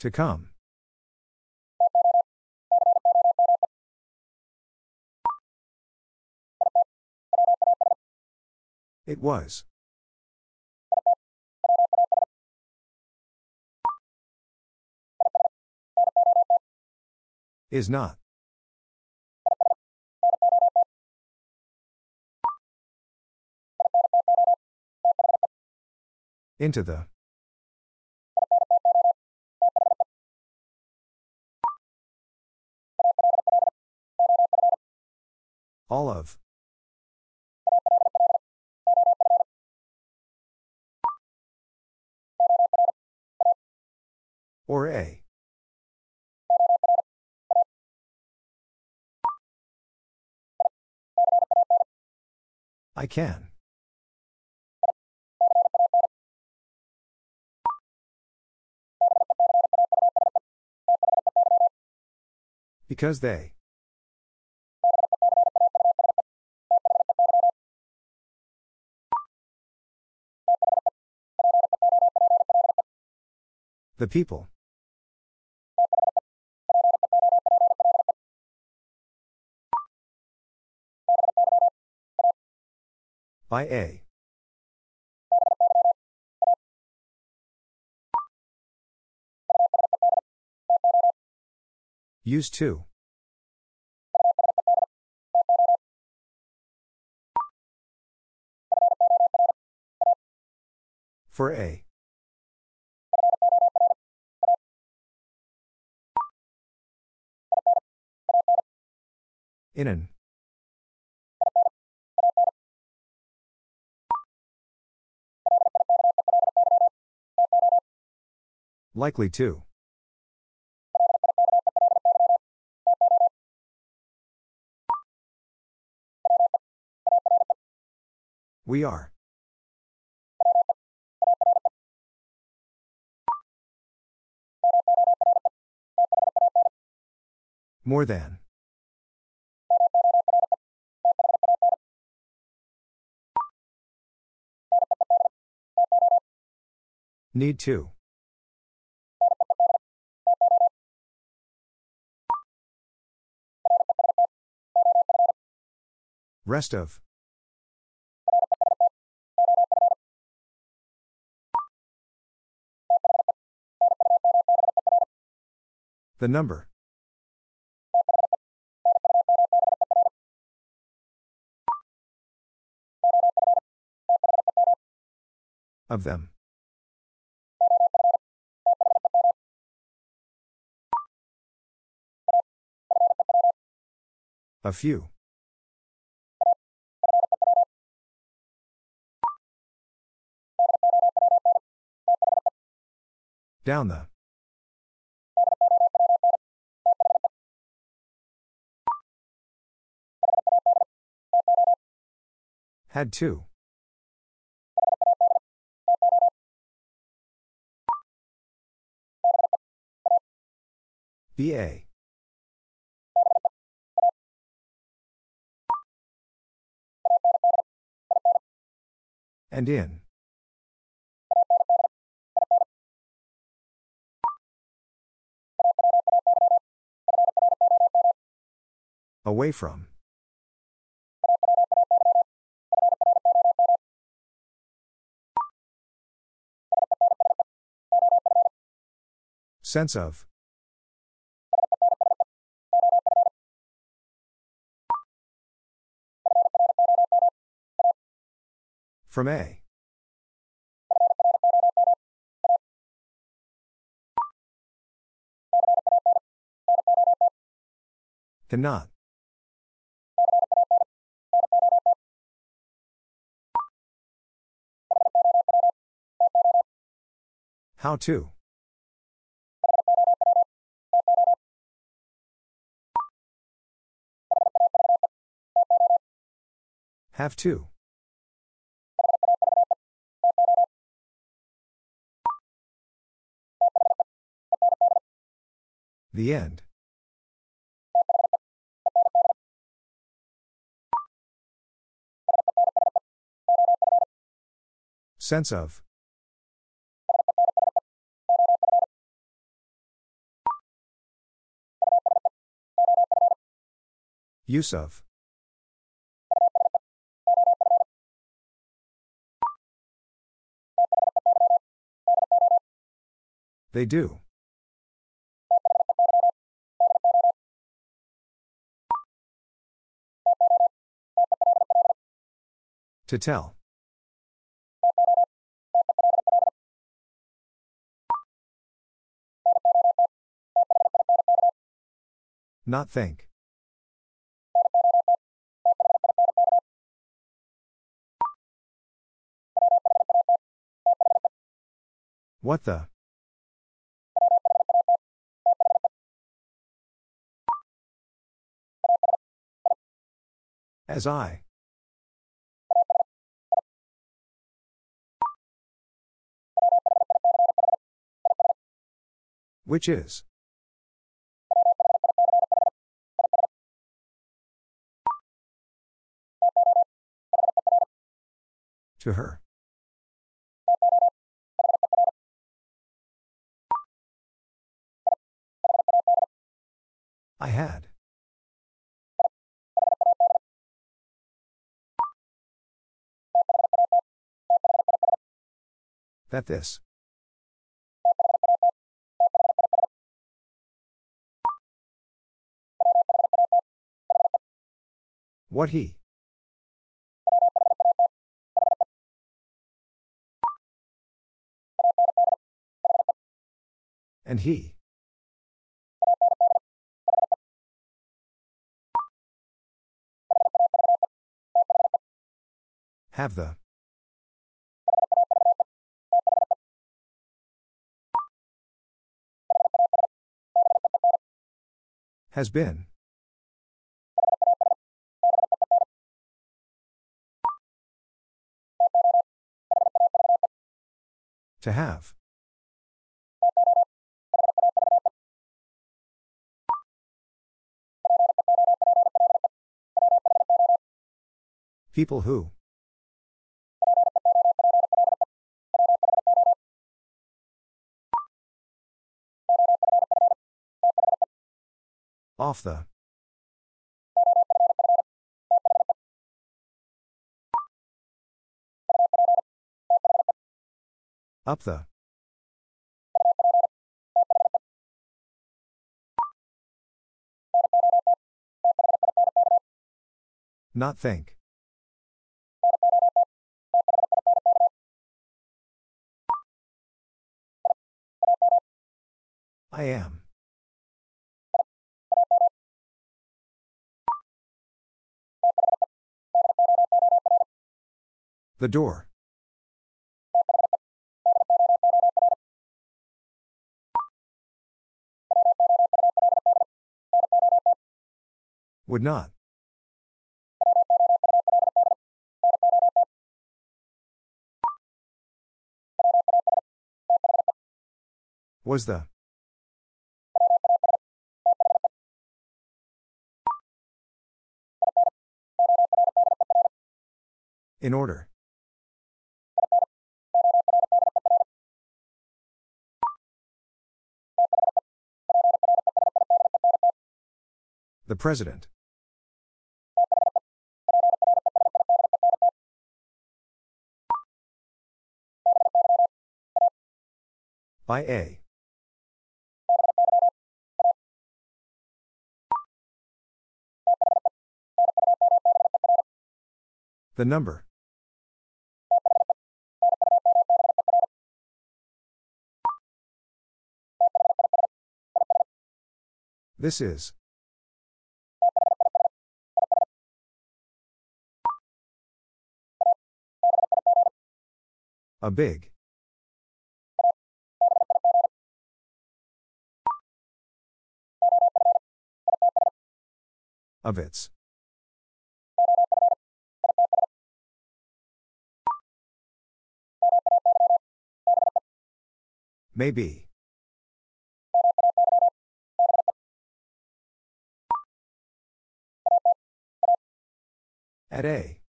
To come. It was. Is not. Into the. All of. Or a. I can. Because they. The people. By a. Used to. For a. In an. Likely to. We are. More than. Need to. Rest of. The number. Of them. A few. Down the. Had to. BA. And in. Away from. Sense of. From a. Cannot. How to. Have to. The end. Sense of. Use of. They do. To tell. Not think. What the? As I. Which is. To her. I had. That this. What he. And he. Have the. Has been. To have. People who. Off the. Up the. Not think. I am. The door. Would not. Was the. In order. The president. By a. The number. This is. A big. Of its. Maybe. At a.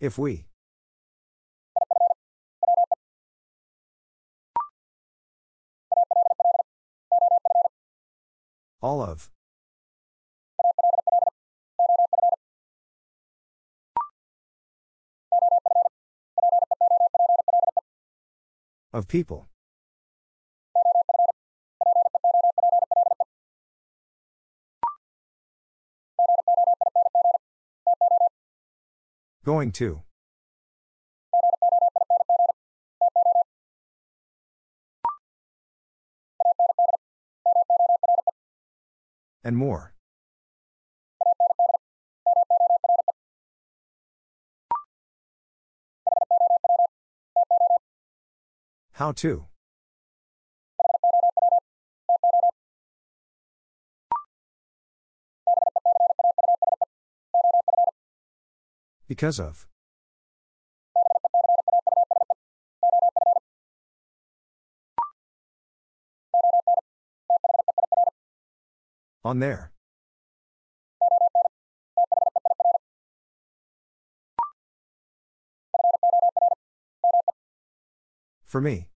If we. All of. Of people. Going to. And more. How to. Because of. On there. For me.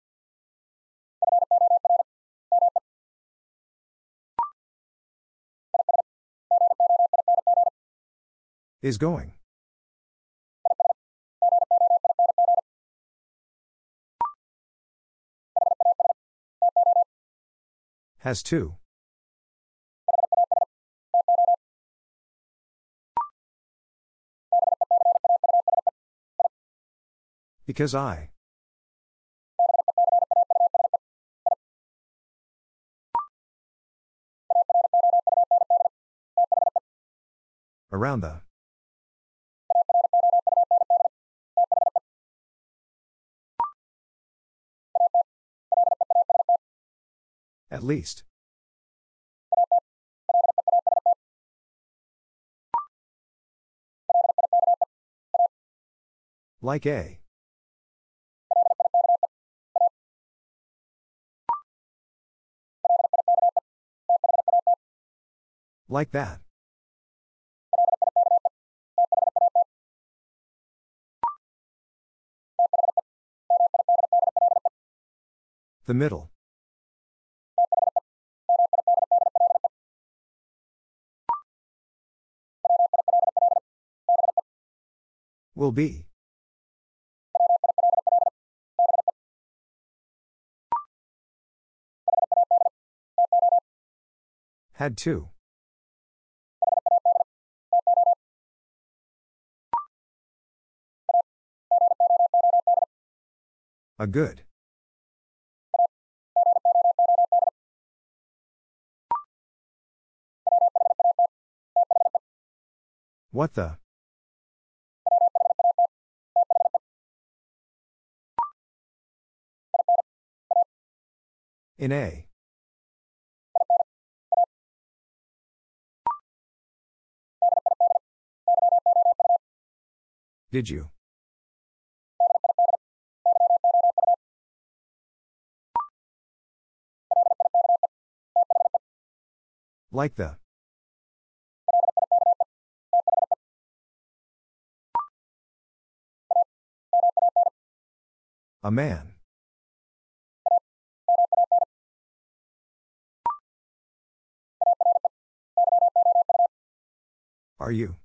Is going. Has to. Because I. Around the. At least. Like a. Like that. The middle. Will be. Had to. A good. What the? In a. Did you? Like the. A man. Are you?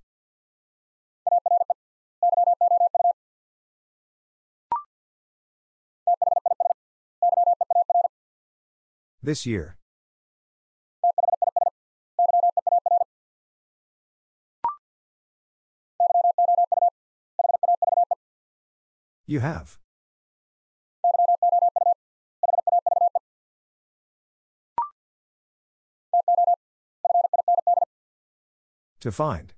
This year. You have. To find.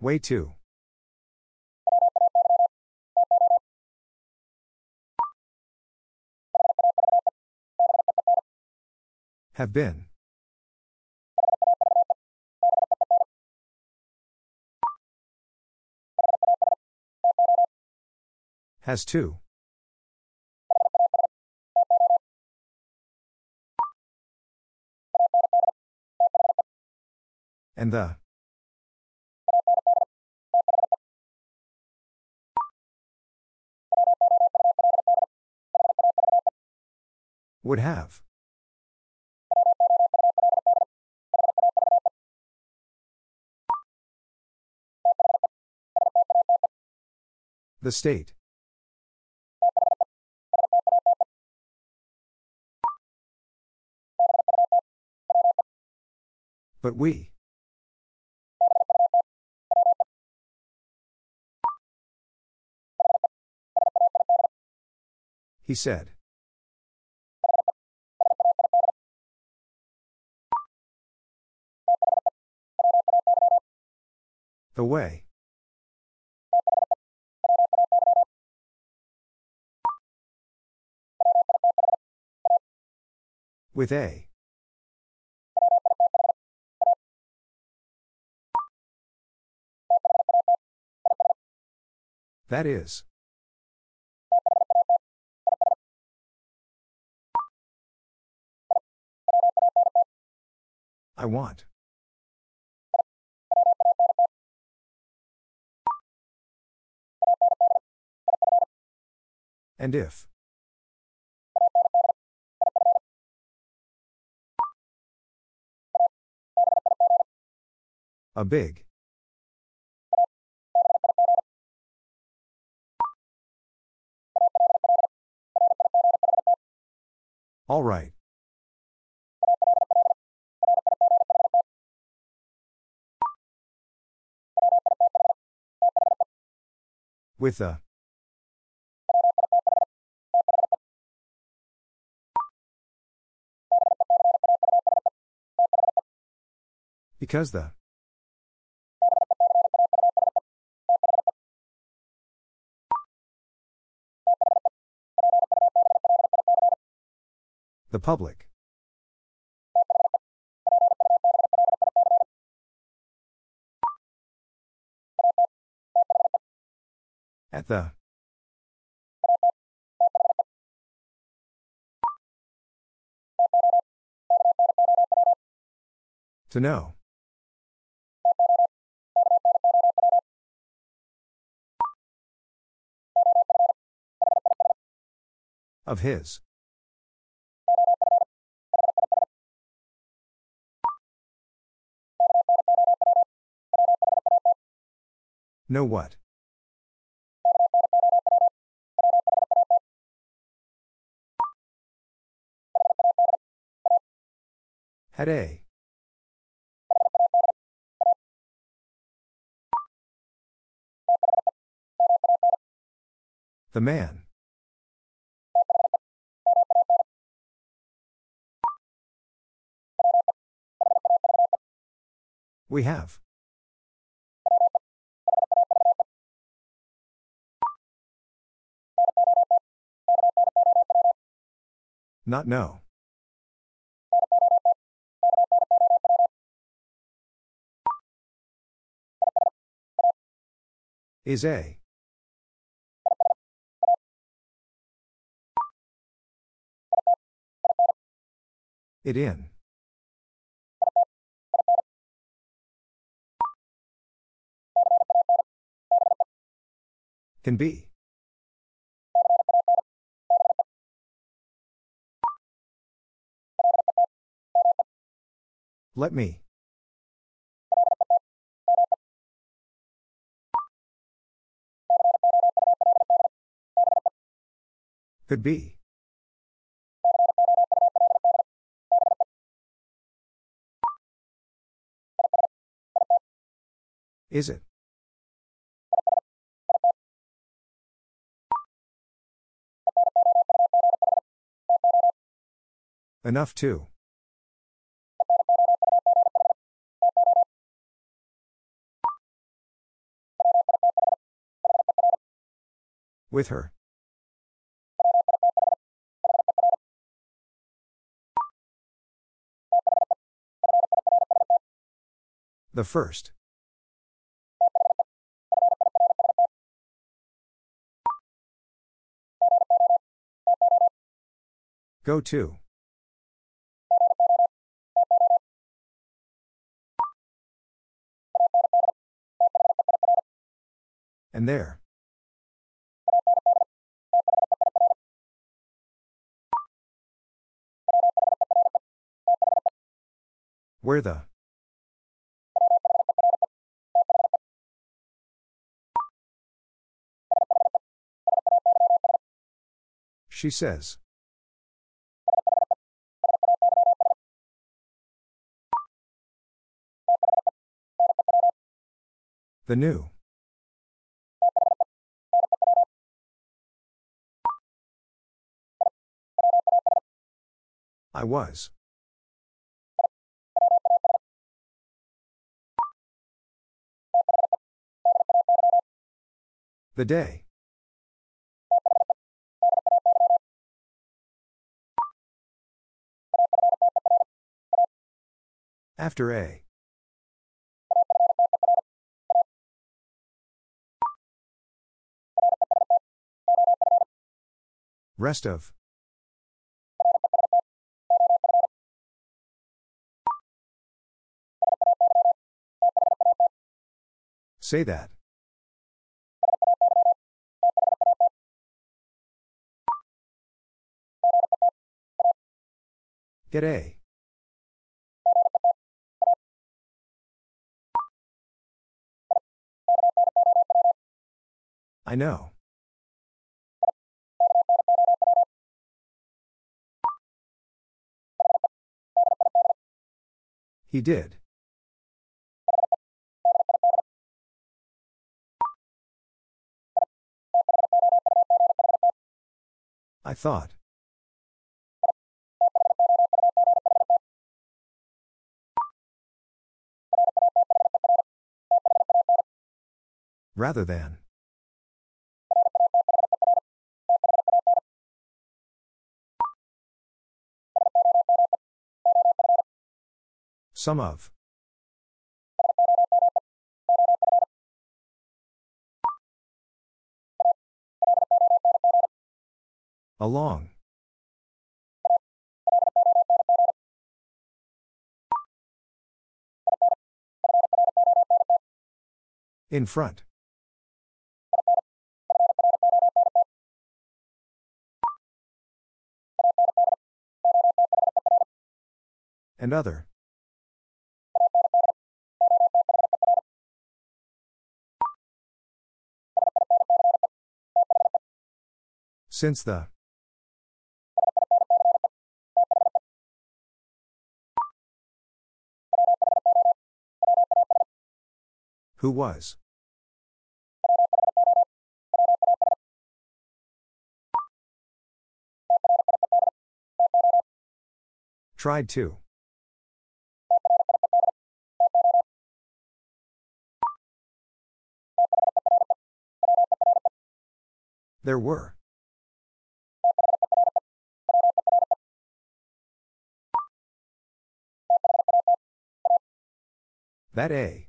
Way to. Have been. Has to. And the. Would have. The state. But we. He said. The way. With a. That is. I want. And if. A big. All right. With a. Because the. The public. At the. To know. Of his. Know what? Had a. The man. We have. Not know. Is a. It in. Can be. Let me. Could be. Is it? Enough to. With her. The first. Go to. And there. Where the? She says. The new. I was. The day. After a. Rest of. Say that. Get a. I know. He did. I thought. Rather than. Some of. Along. In front. And other. Since the. Who was. Tried to. There were. That a.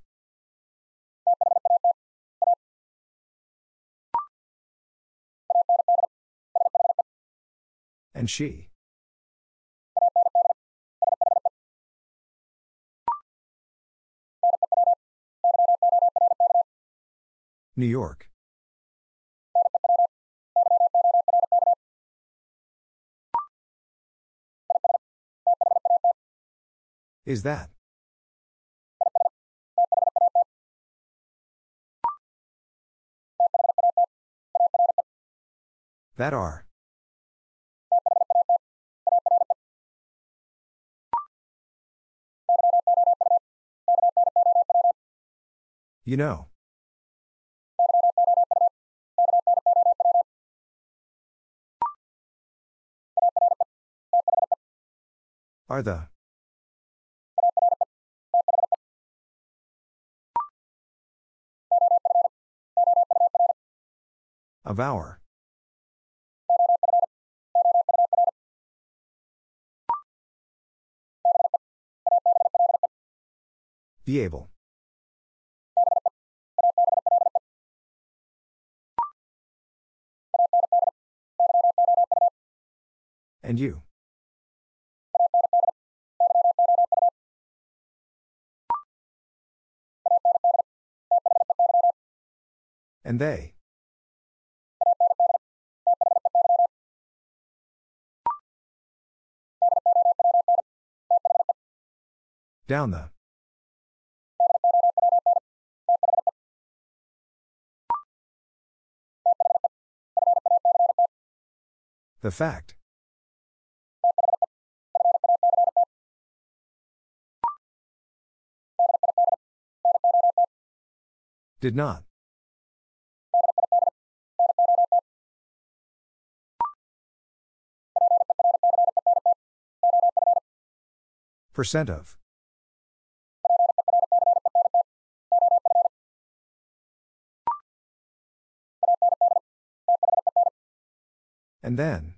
And she. New York. Is that? That are. You know. Are the. Of our. Be able. And you. And they. Down the. The fact. Did not. Percent of. And then.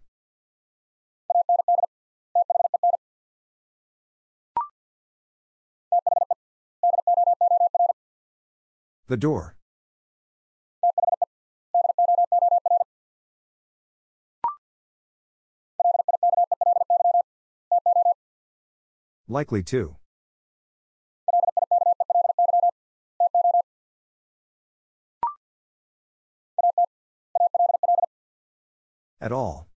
The door. Likely to. At all.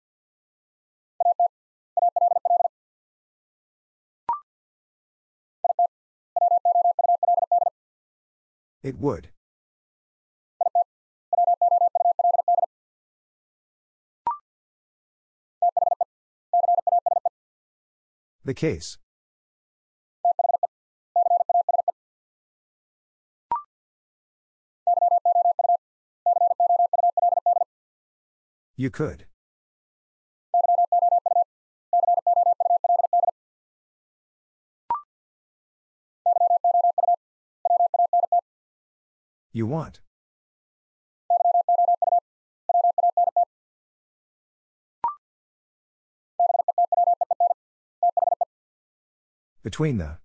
It would. The case. You could. You want. Between the.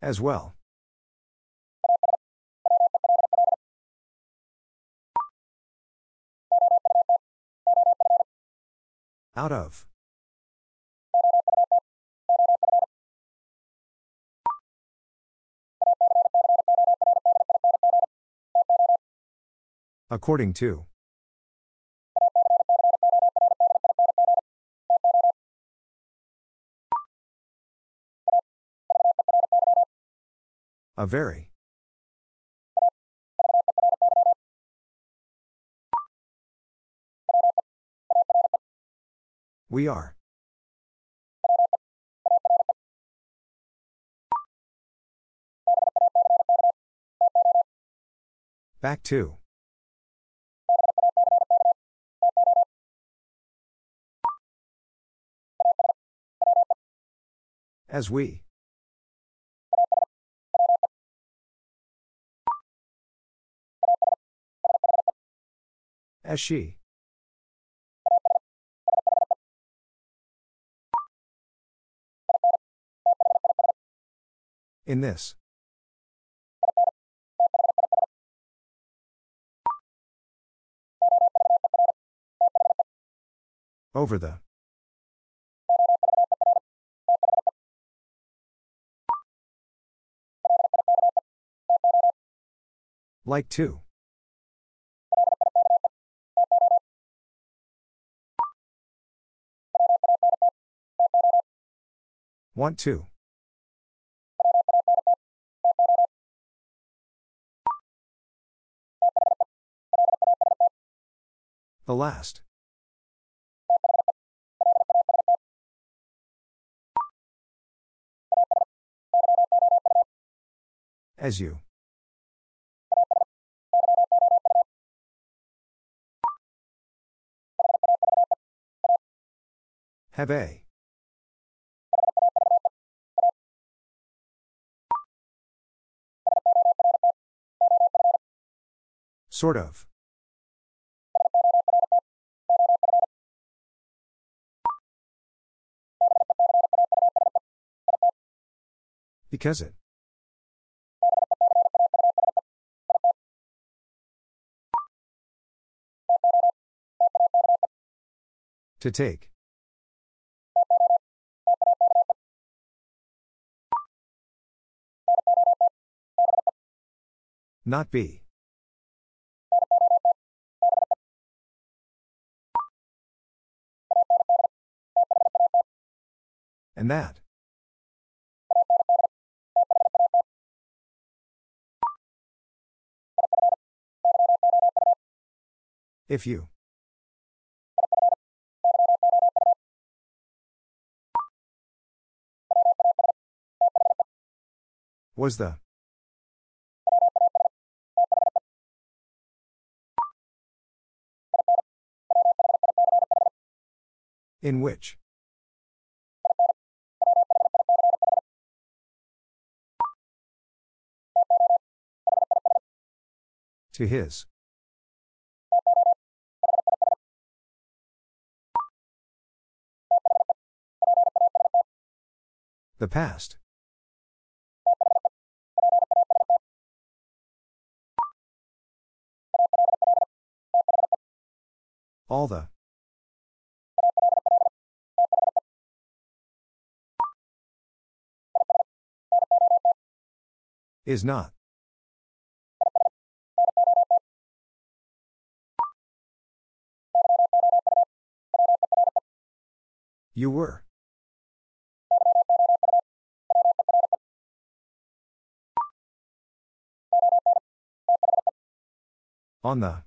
As well. Out of. According to. A very. We are. Back to. As we. As she. In this. Over the. Like to. Want to. The last. As you. Have a. Sort of. Because it. To take. Not be. And that. If you. Was the. In which. To his. The past. All the. Is not. You were. On the.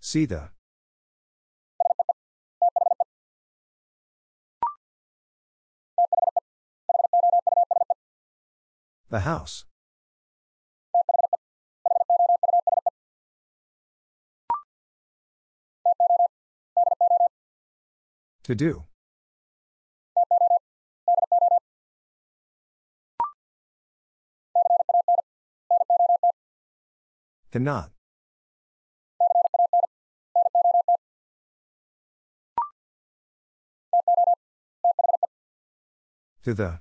See the. The house. To do. Cannot. To the.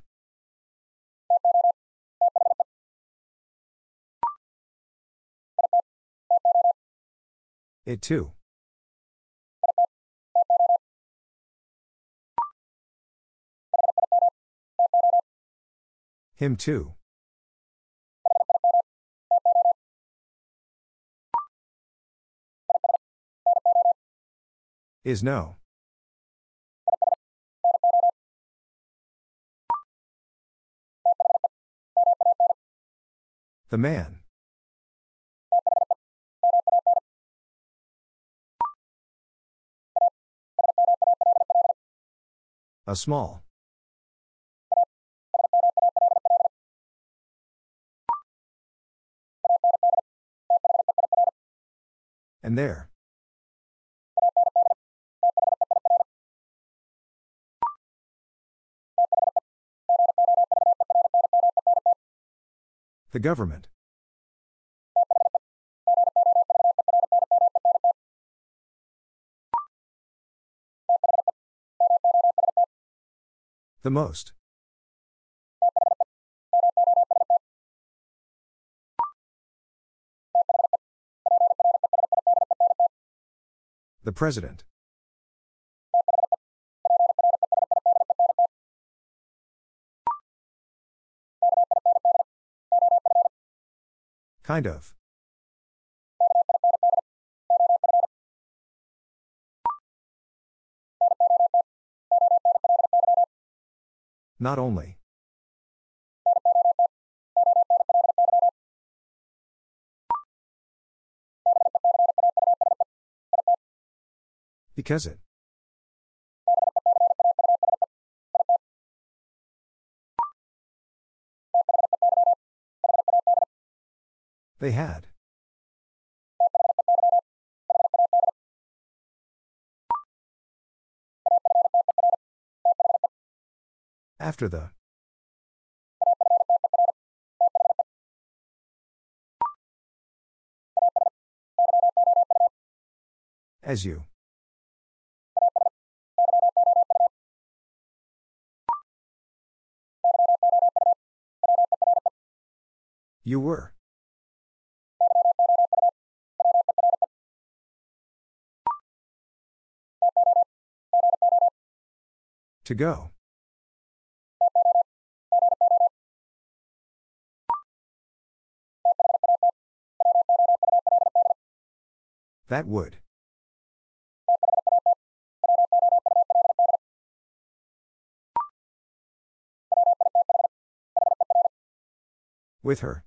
It too. Him too. Is no. The man. A small. And there. The government. The most. The president. Kind of. Not only. Because it. They had. After the. As you. You were. To go. That would. With her.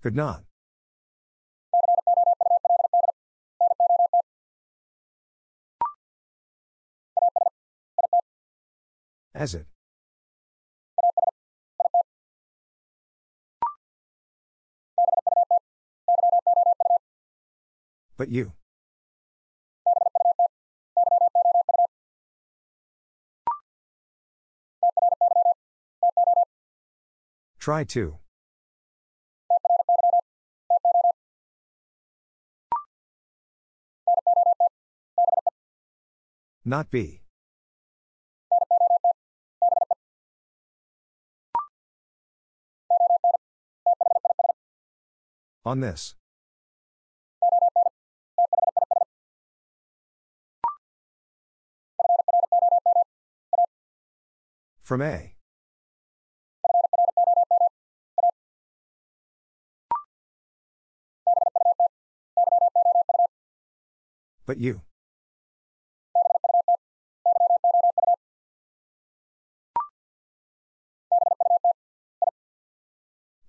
Could not. As it. But you. Try to. Not be. On this. From A. But you.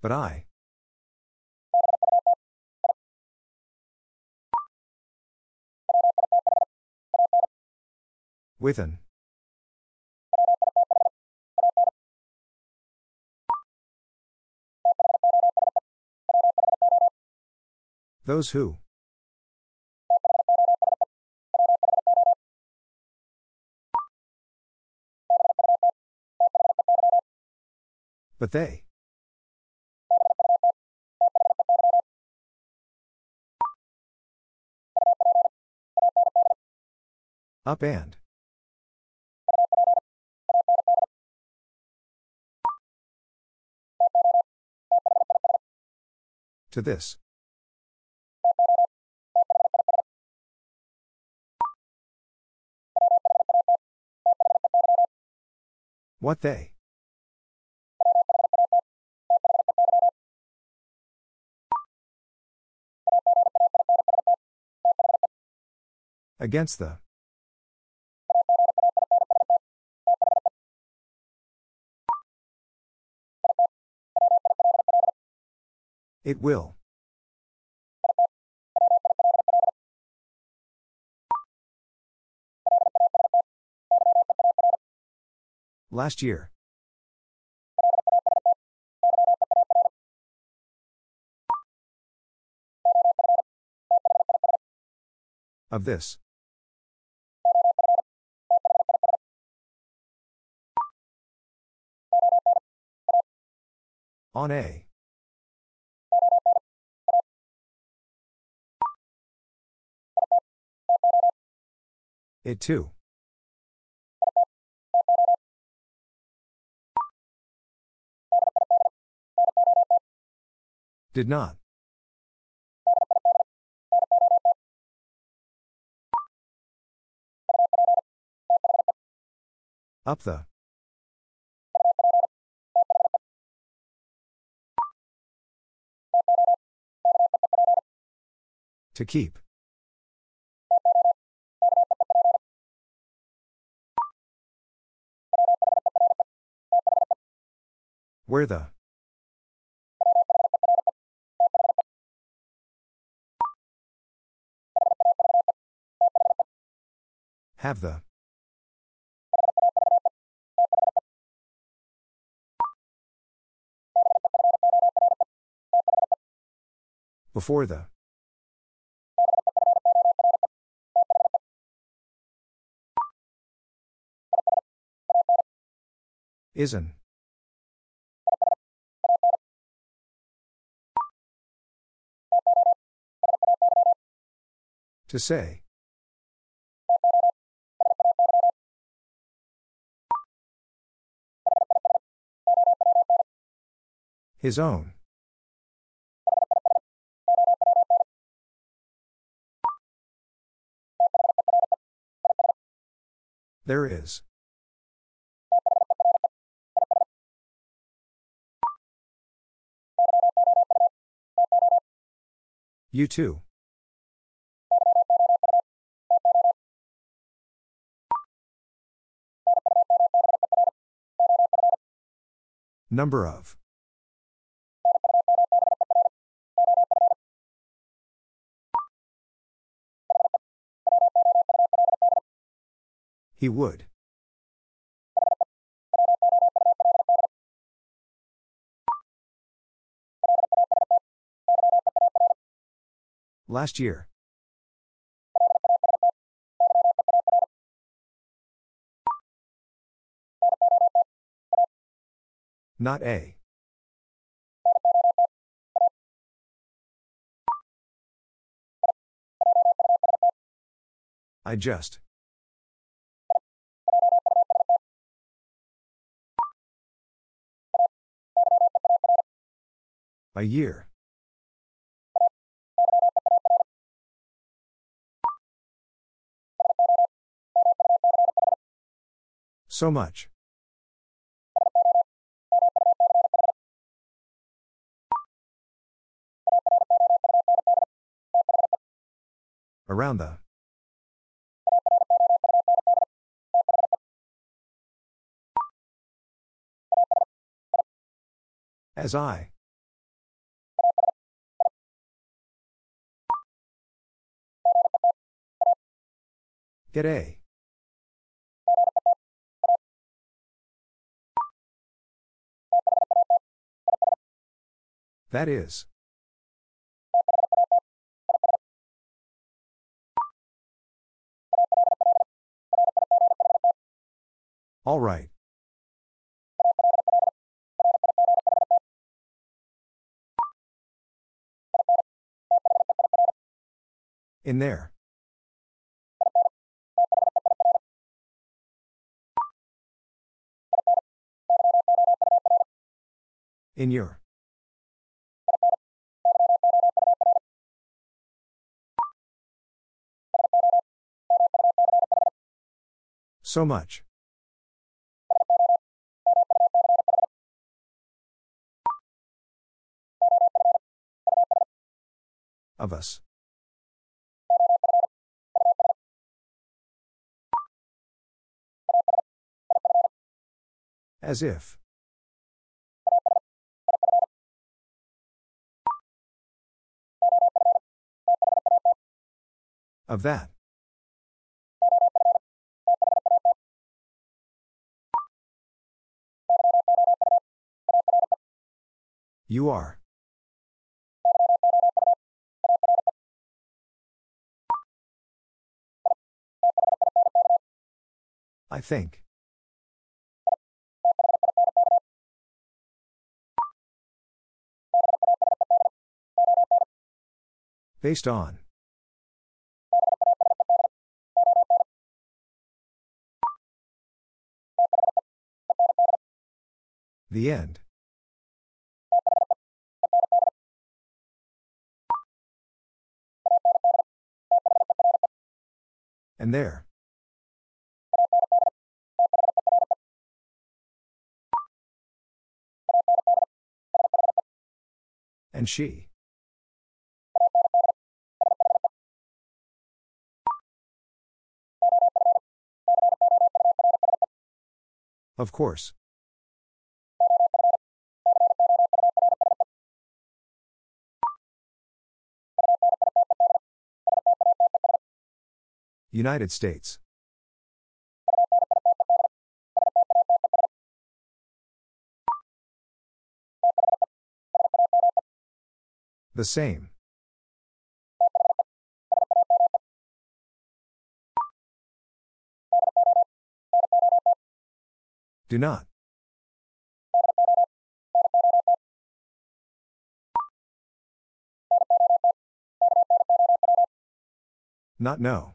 But I. With an. Those who. But they. Up and. To this. What they. Against the. It will. Last year. Of this. On A. It too. Did not. Up the. To keep. Where the. Have the. Before the. Isn't. To say. His own. There is. You too. Number of. He would. Last year. Not a. I just. A year. So much. Around the. As I. Get a. That is. All right. In there. In your. So much. Of us. As if. Of that. You are. I think. Based on. The end. And there. And she. Of course. United States. The same. Do not. Not know.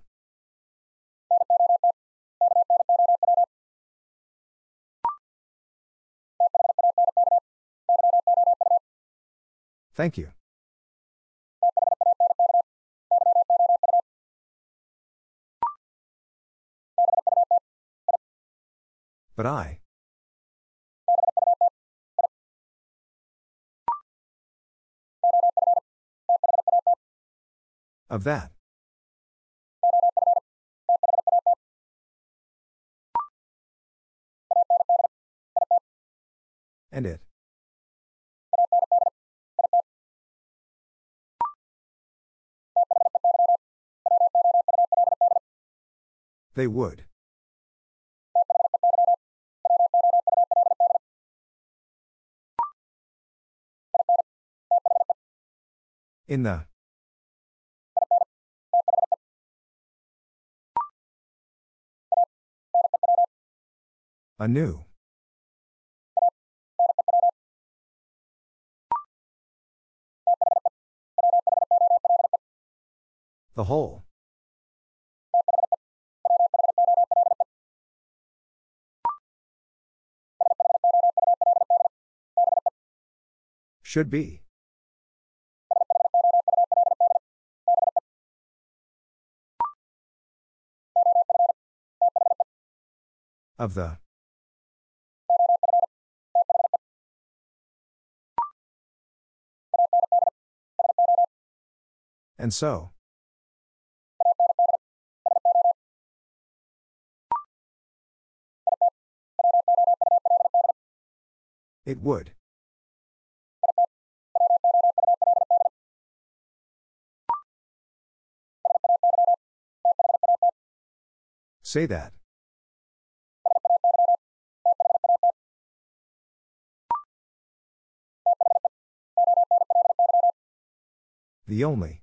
Thank you. But I. Of that. And it. They would. In the. A new. The whole. Should be. Of the. And so. It would. Say that. The only.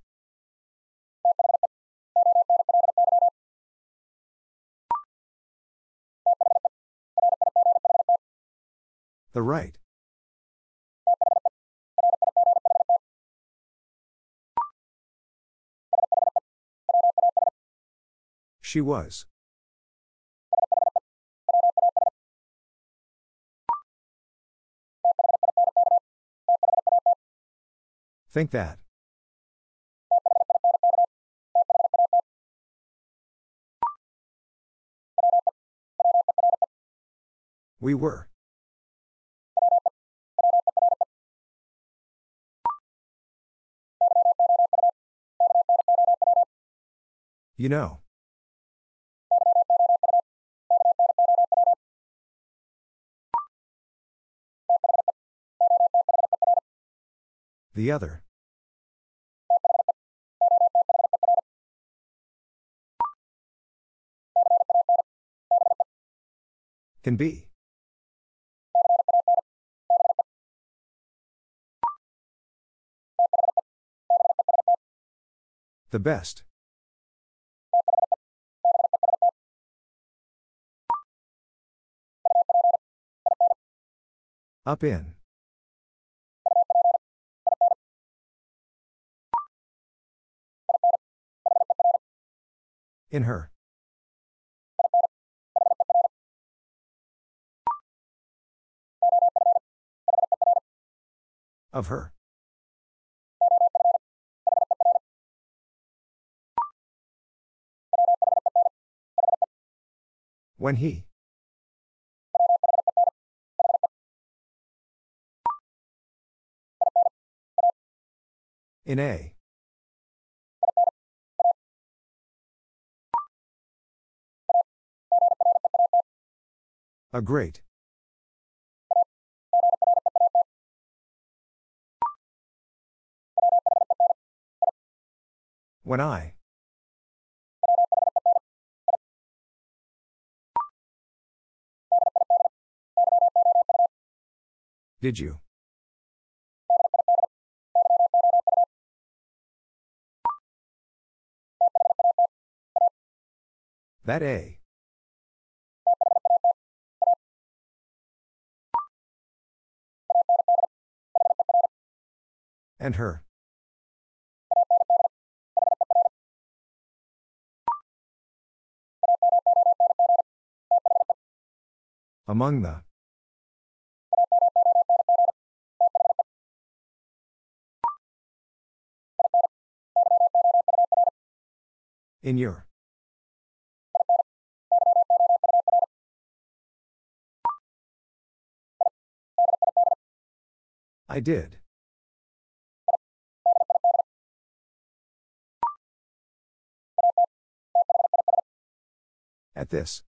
The right. She was. Think that. We were. You know. The other. Can be. The best. Up in. In her. Of her. When he. In a. A great. When I. Did you? That a. And her. Among the. In your. I did. At this.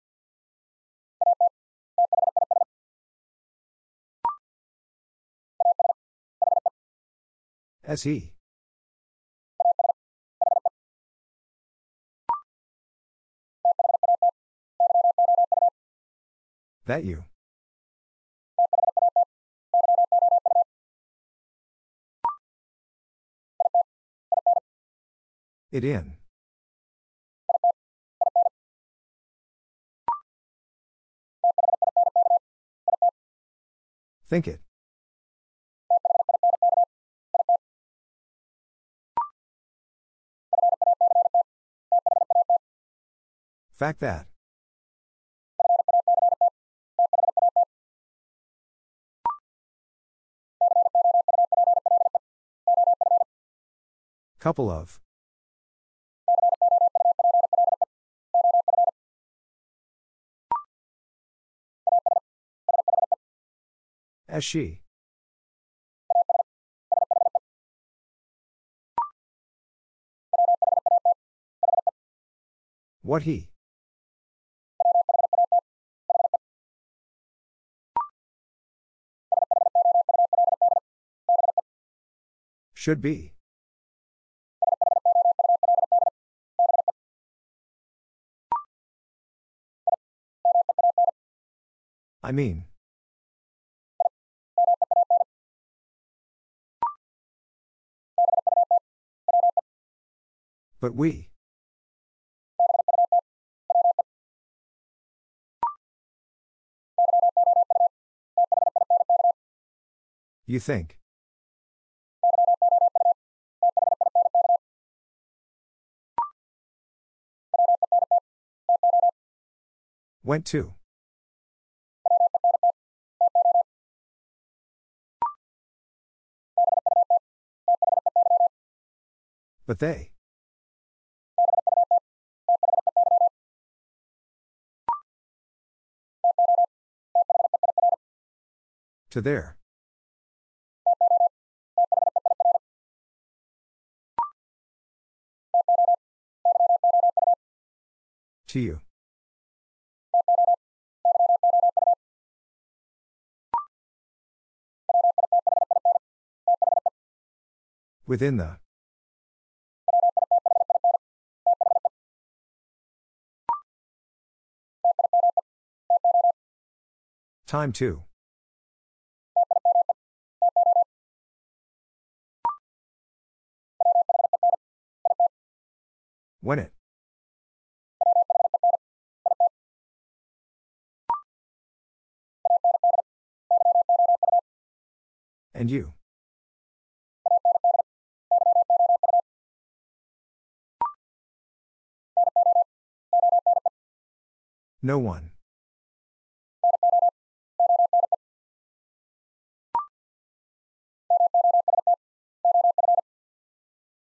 As he. That you. It in. Think it. Fact that. Couple of. As she. What he. Should be. I mean. But we. You think. Went to. But they. To there. To you. Within the. Time to. When it. And you. No one.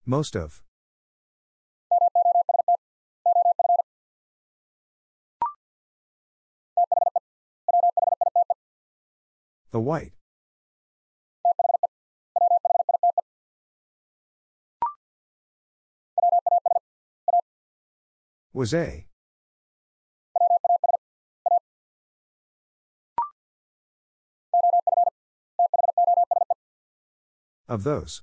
Most of. The white. Was a. Of those.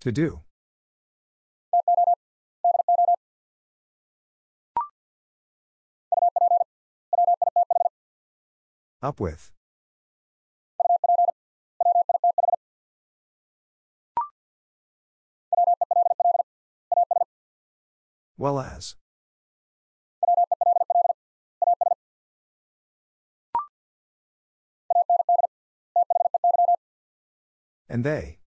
To do. Up with. Well as. And they.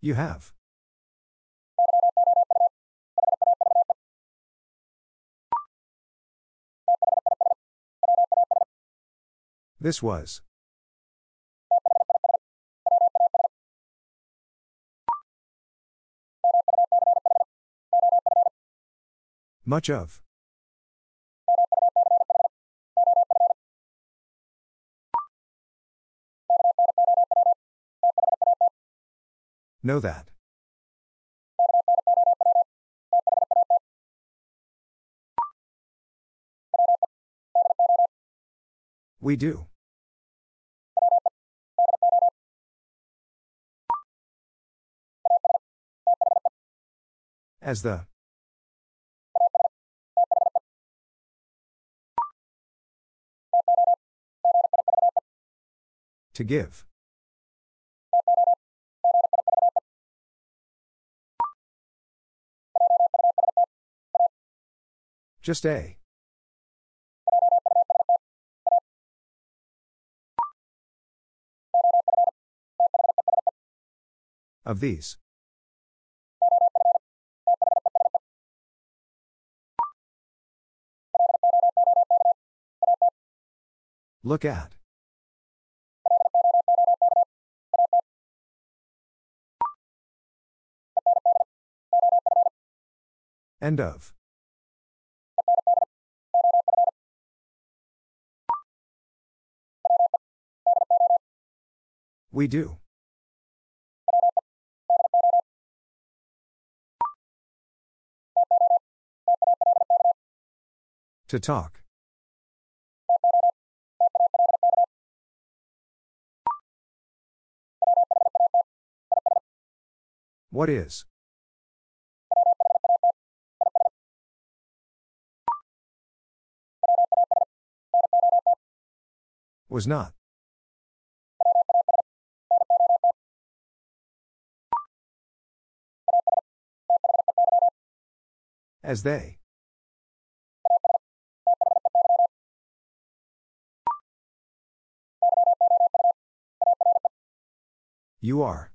You have. This was. Much of. Know that. We do. As the. To give. Just a. Of these. Look at. End of. We do. To talk. What is? Was not. As they. You are.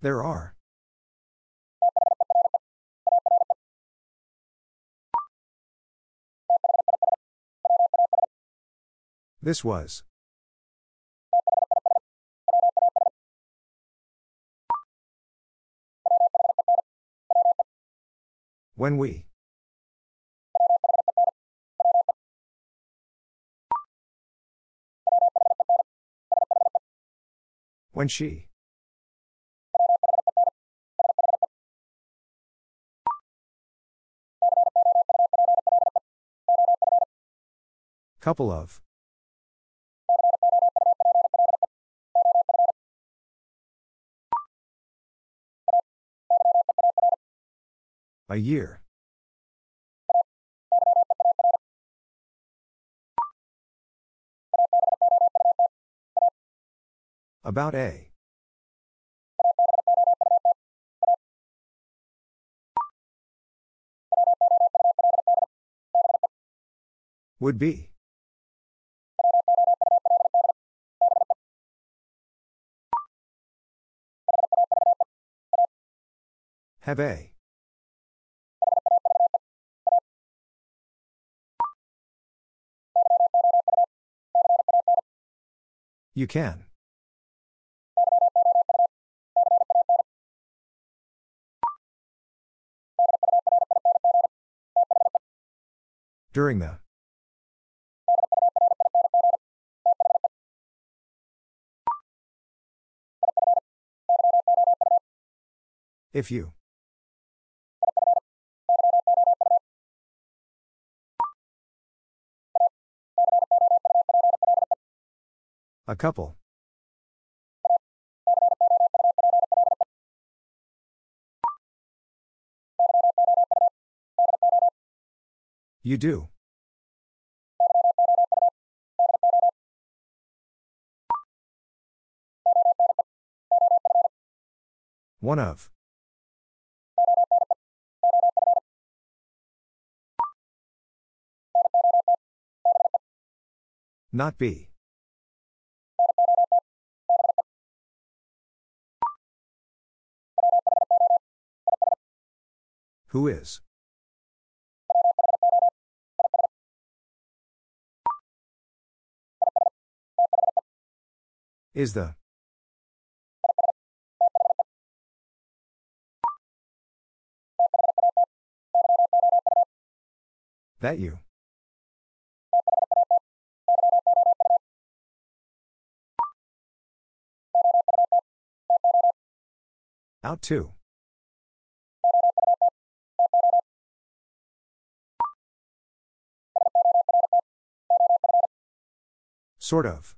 There are. This was. When we. When she. Couple of. A year. About a. Would be. Have a. You can. During the. If you. A couple. You do. One of. Not be. Who is? Is the. That you. Out 2. Sort of.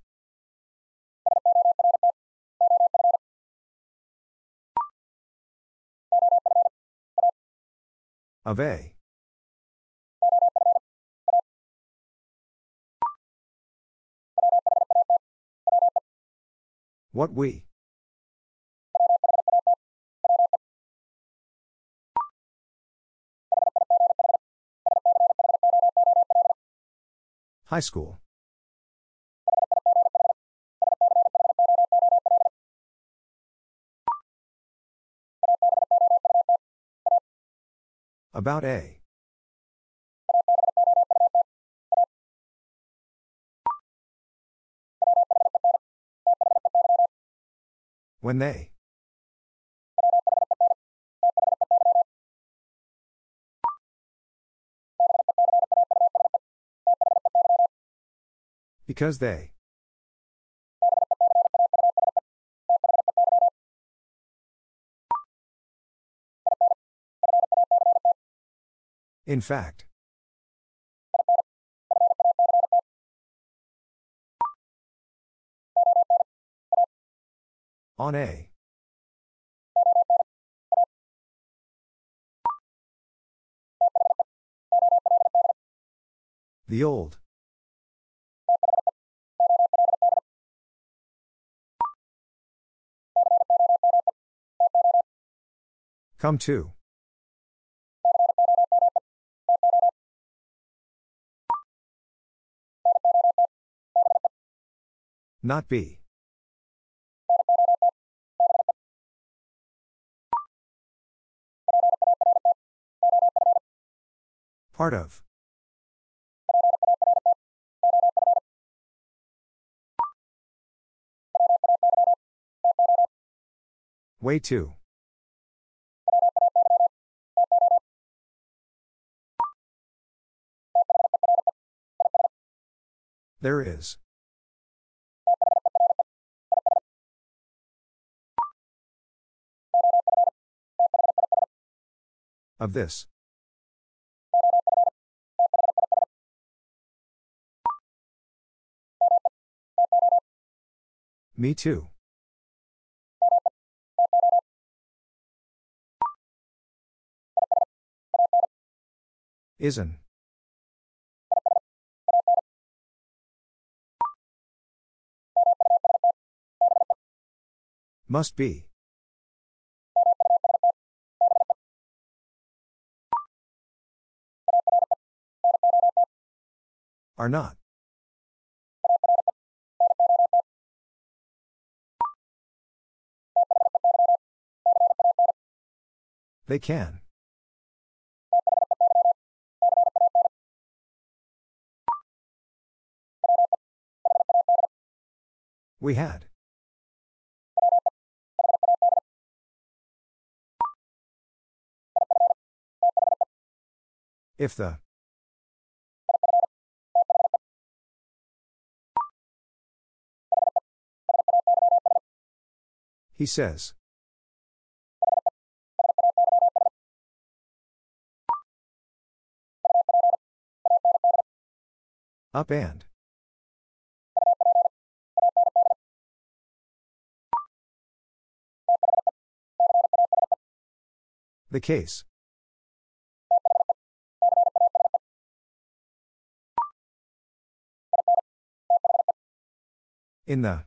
Of A. What we. High school. About A. When they. Because they. In fact. On A. The old. Come to. Not be. Part of. Way to. There is. Of this. Me too. Isn't. Must be. Are not. They can. We had. If the. He says. Up and. The case. In the.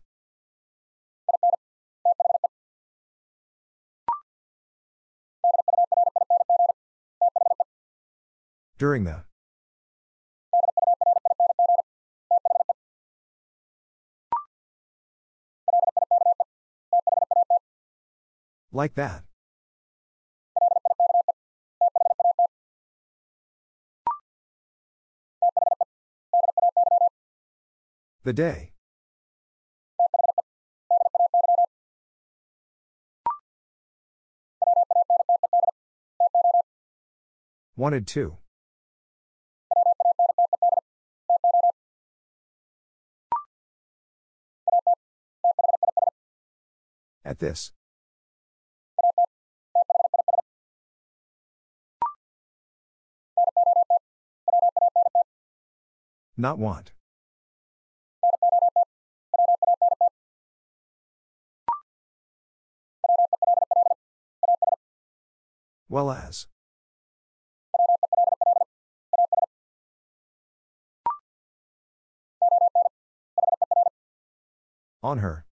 During the. Like that. The day. Wanted to. At this. Not want. Well as. On her.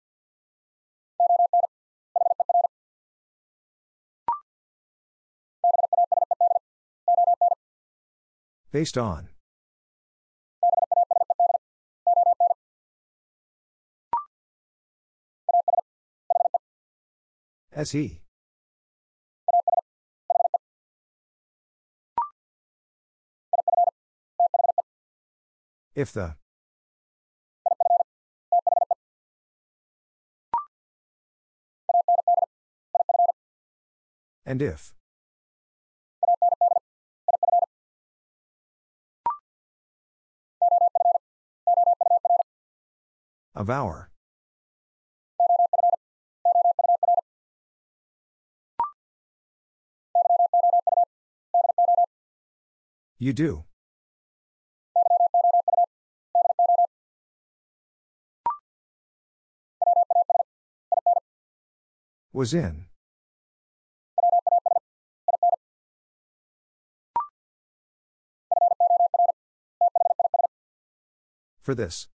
Based on. As he. If the. And if. Of our. You do. Was in. For this.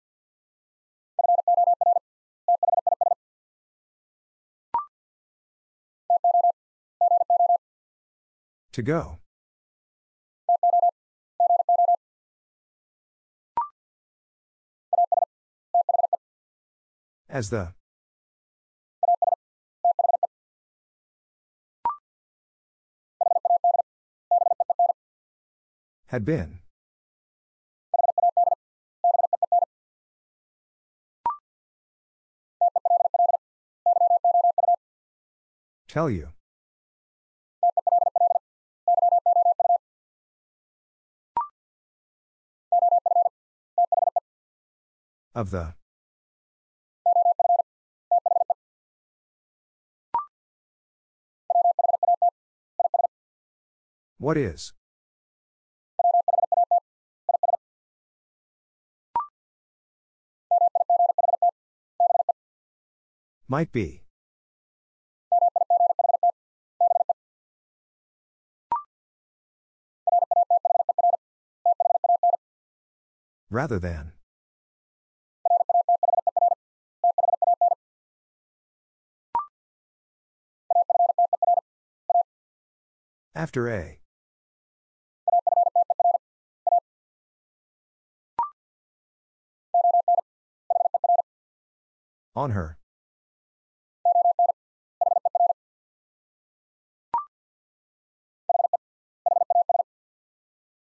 To go. As the. Had been. Tell you. Of the. What is? Might be. Rather than. After a. On her.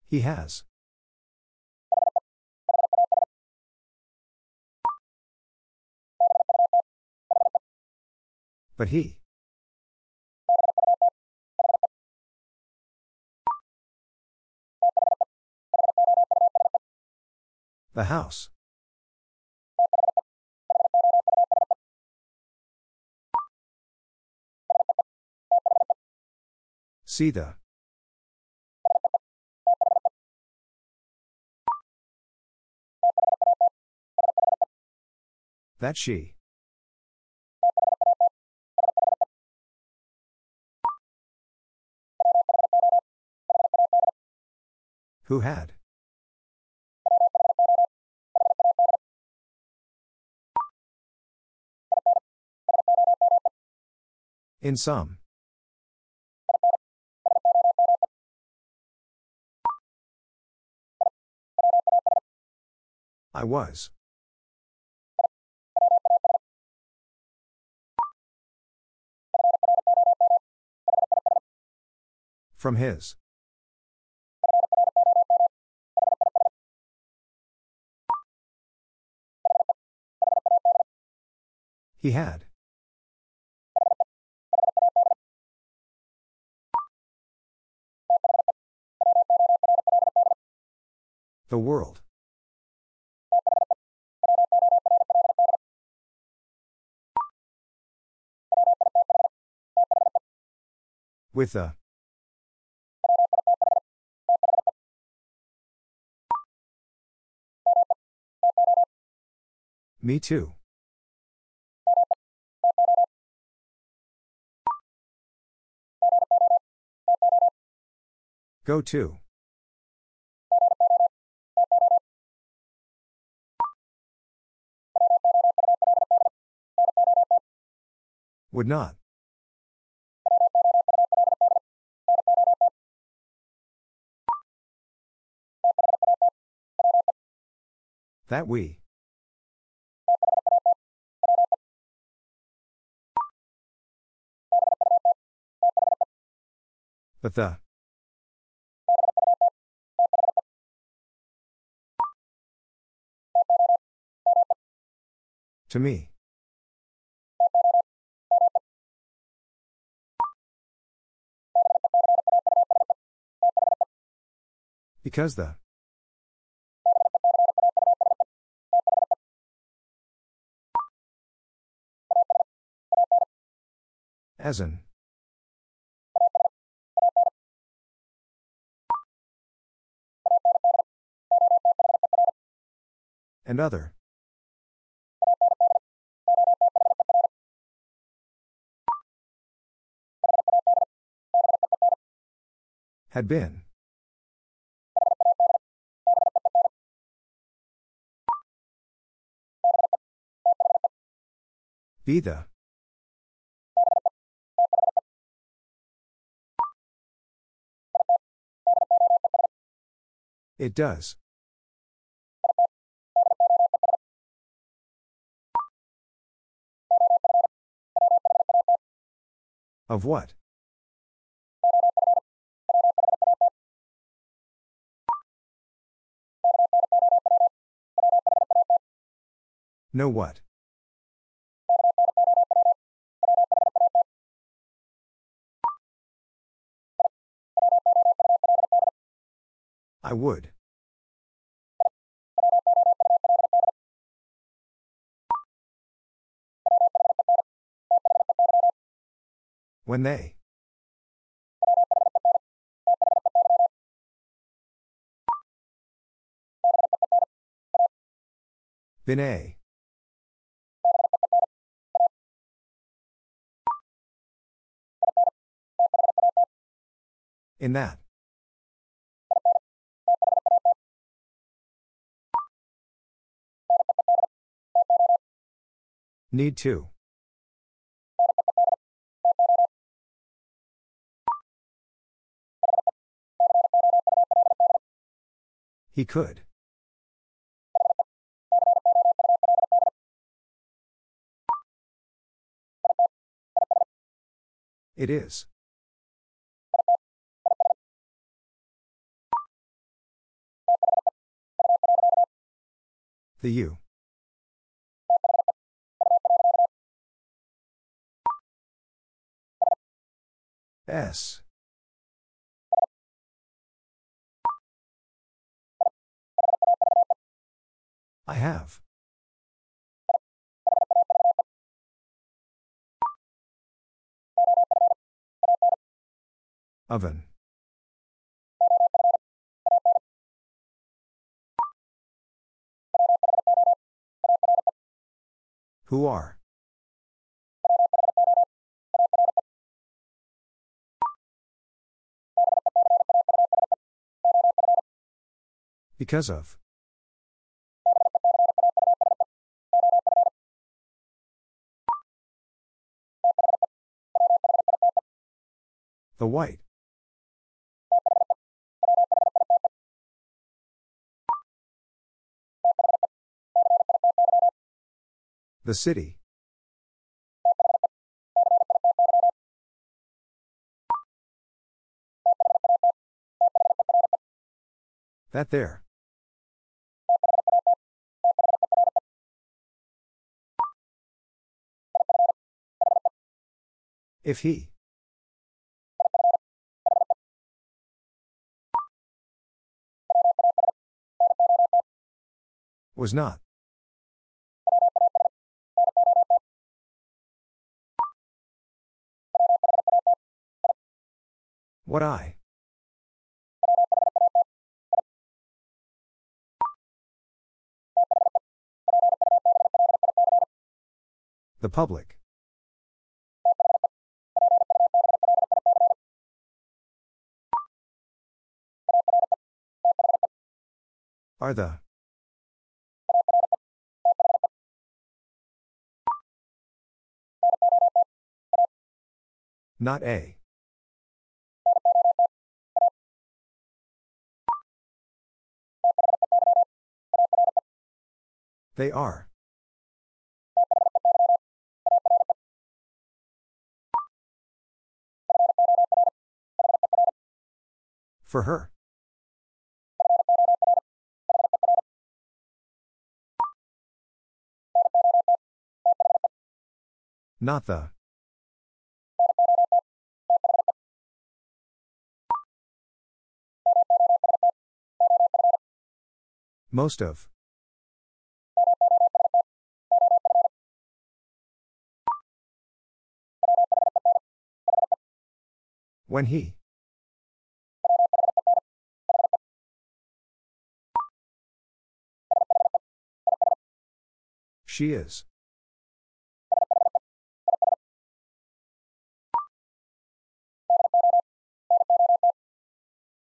He has. But he. The house. See the. That she. Who had. In some. I was. From his. He had. The world. With the. Me too. Go to. Would not. That we. But the. To me. Because the. As in. And other. Had been. Be the. It does. Of what? No what? I would. When they. Been a. In that. Need to. He could. It is. The you. S. I have. Oven. Who are? Because of. The white. The city. That there. If he. Was not. What I. The public. Are the. Not a. They are. For her. Not the. Most of. When he. She is.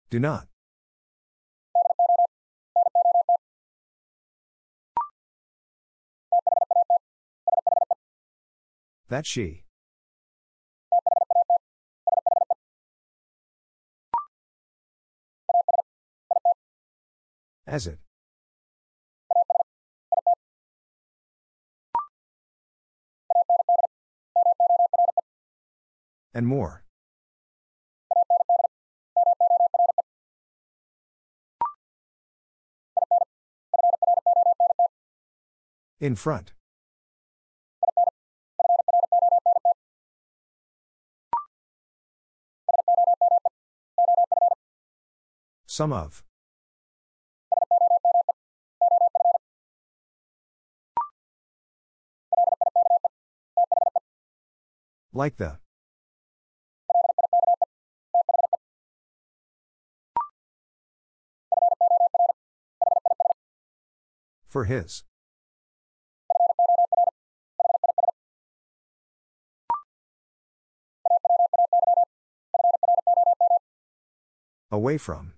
Do not. That she. As it. And more. In front. Some of. Like the. For his. Away from.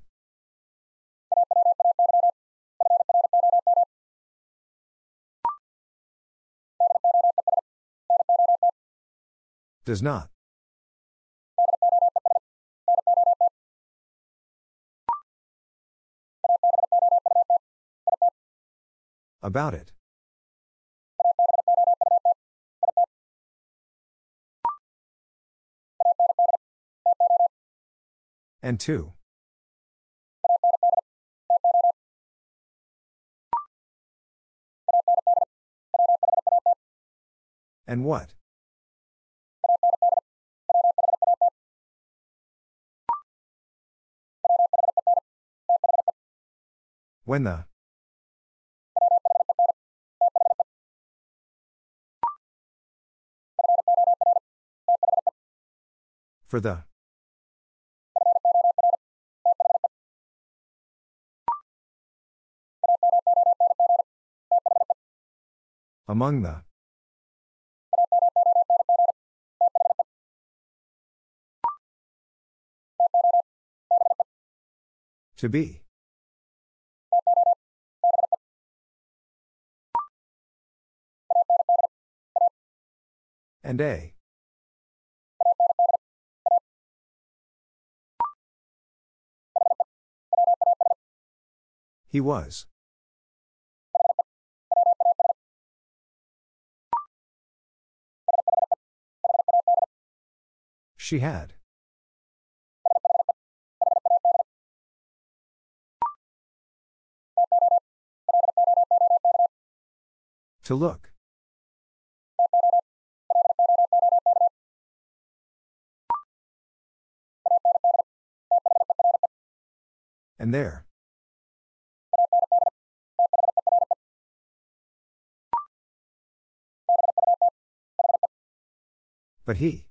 Does not. About it. And two. And what? When the. For the. Among the. To be. And a. He was. She had. To look. And there. But he.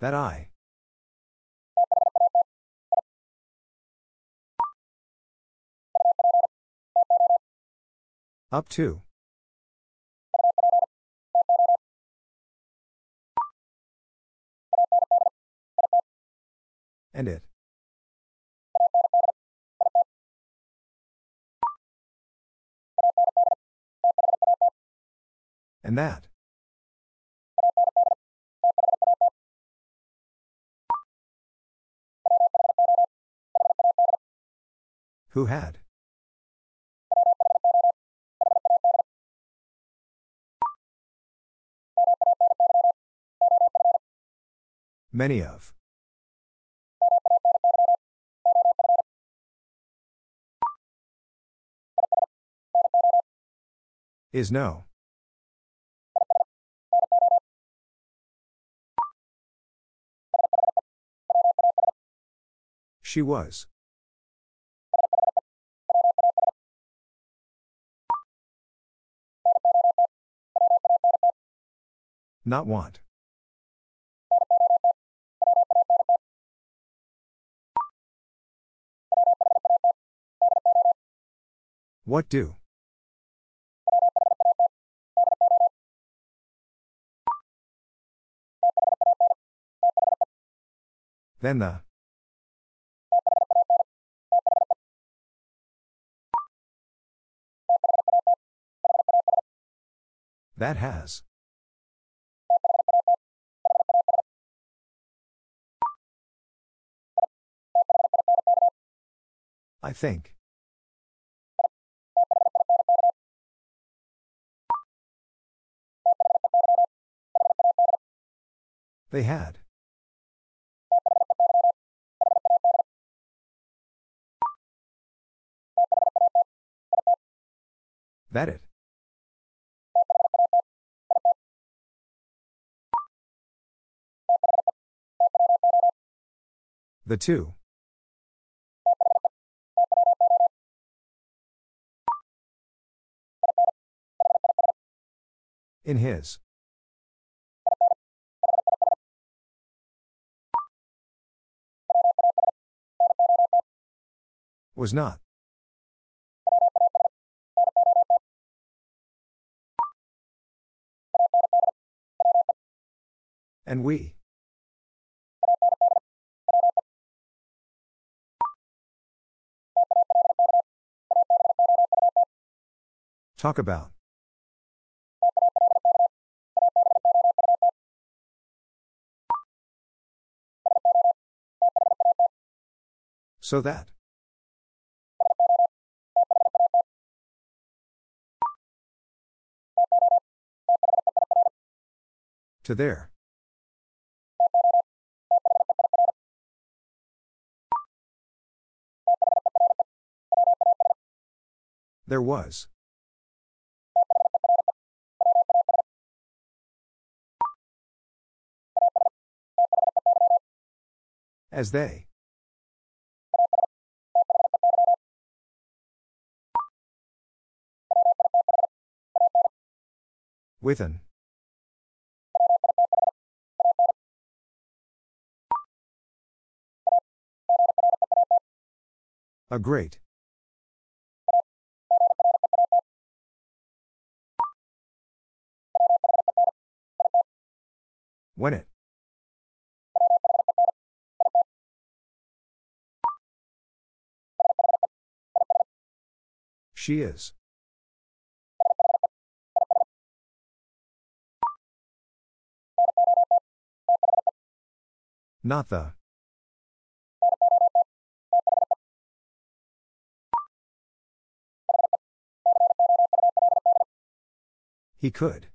That I. Up to. And it. And that. Who had? Many of. Is no. She was. Not want. What do? Then the. That has. I think. They had. That it. The two. In his. Was not. And we. Talk about. So that. To there. There was. As they. With an. A great. When it. She is. Not the. He could.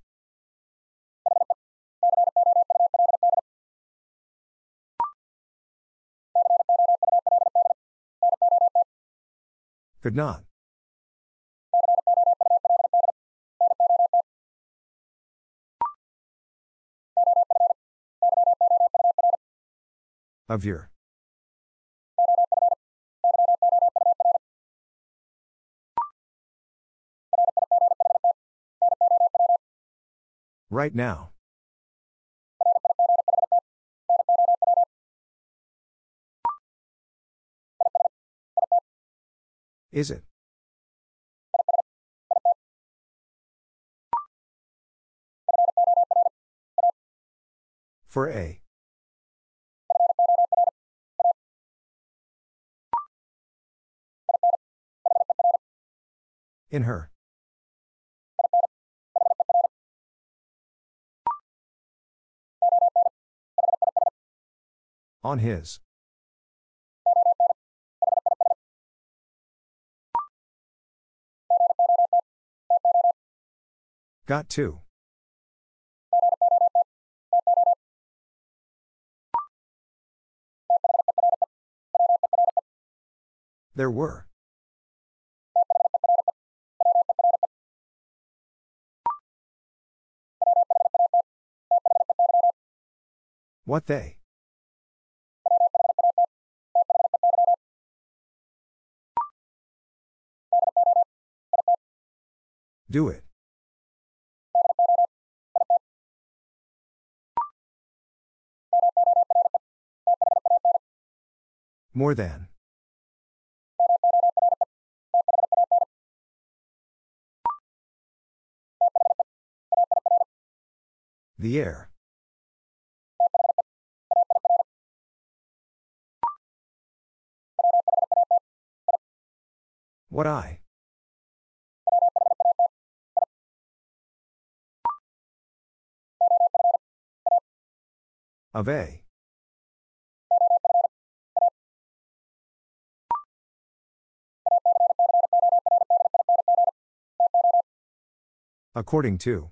Could not. Of your. Right now. Is it? For A. In her. On his. Got to. There were. What they. Do it. More than. The air. What I. Of A. According to.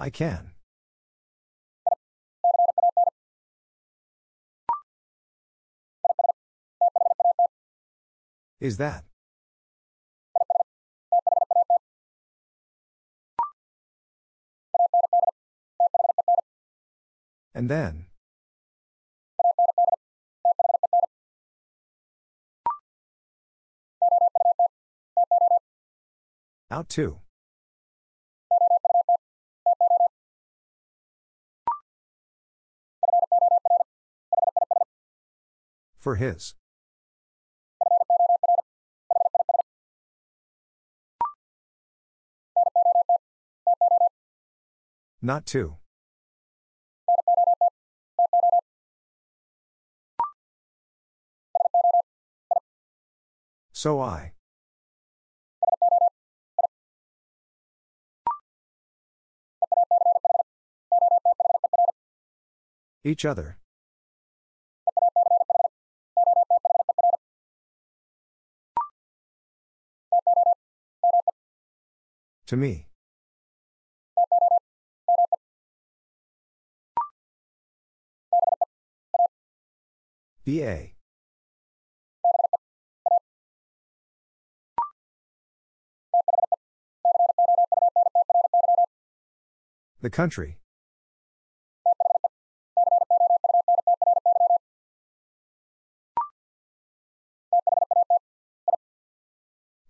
I can. Is that? And then. Out to. For his. Not to. So I. Each other. To me. B.A. The country.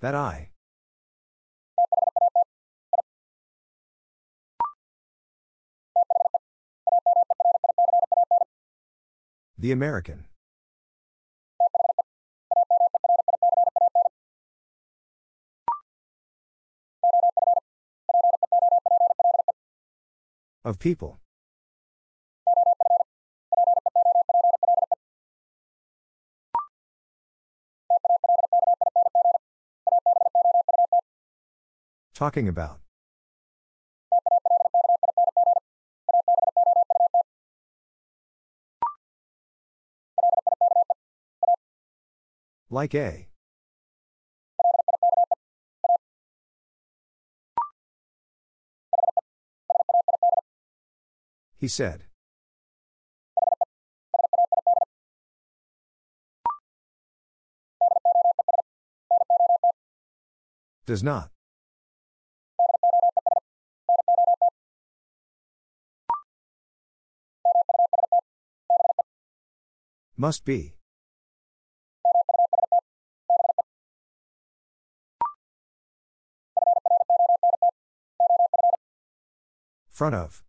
That I. The American. Of people. Talking about. Like A. He said. Does not. Must be. Front of.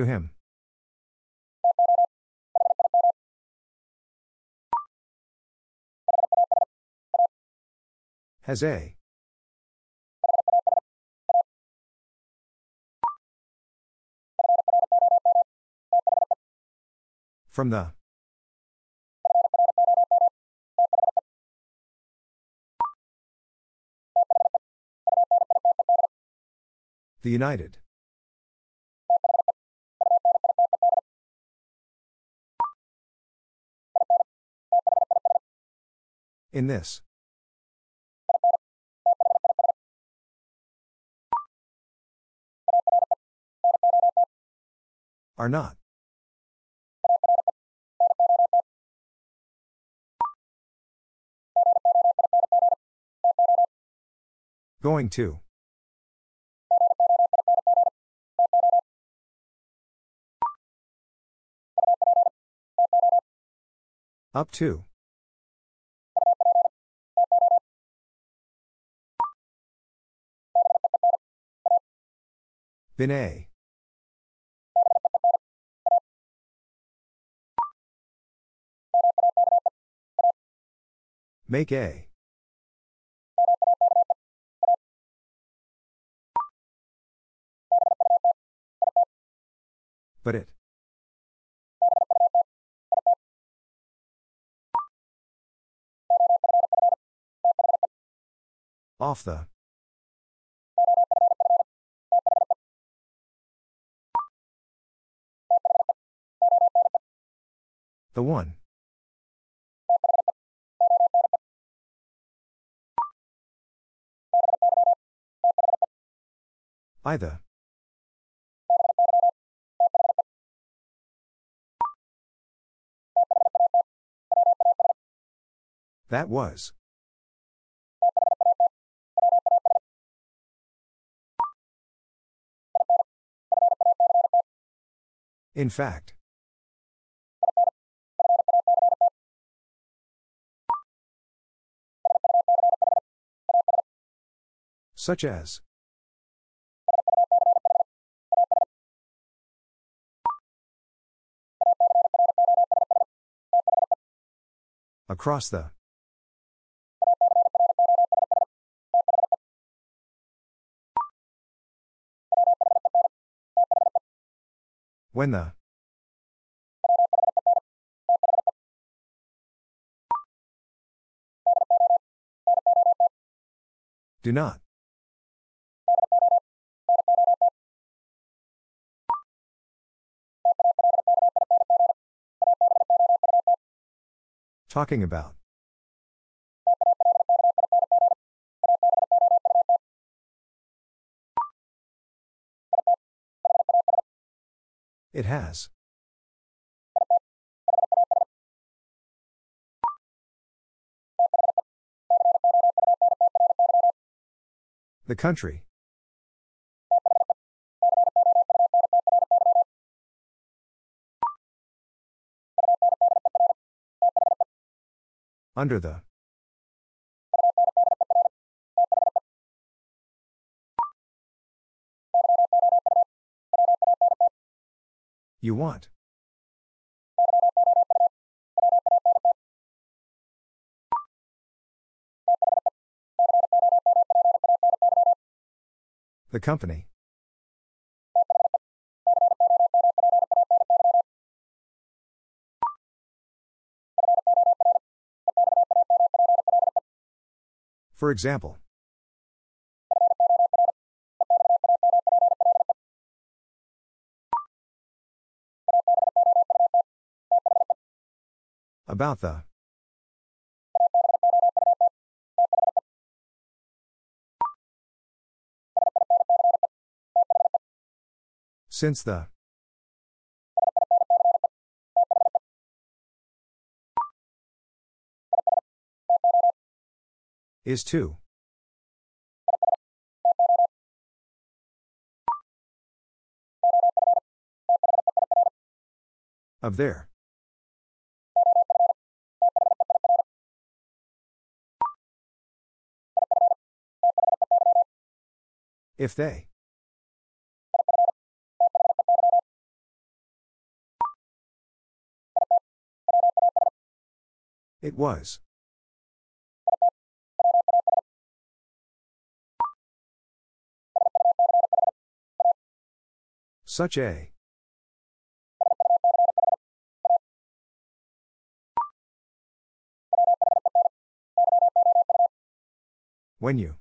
to him. Has a. From the. The United. In this. Are not. Going to. Up to. Been a. Make a. But it. Off the. The one. Either. That was. In fact. Such as. Across the. When the. Do not. Talking about. It has. The country. Under the. You want. The company. For example. About the. Since the. Is to. Of there. If they. It was. Such a. When you.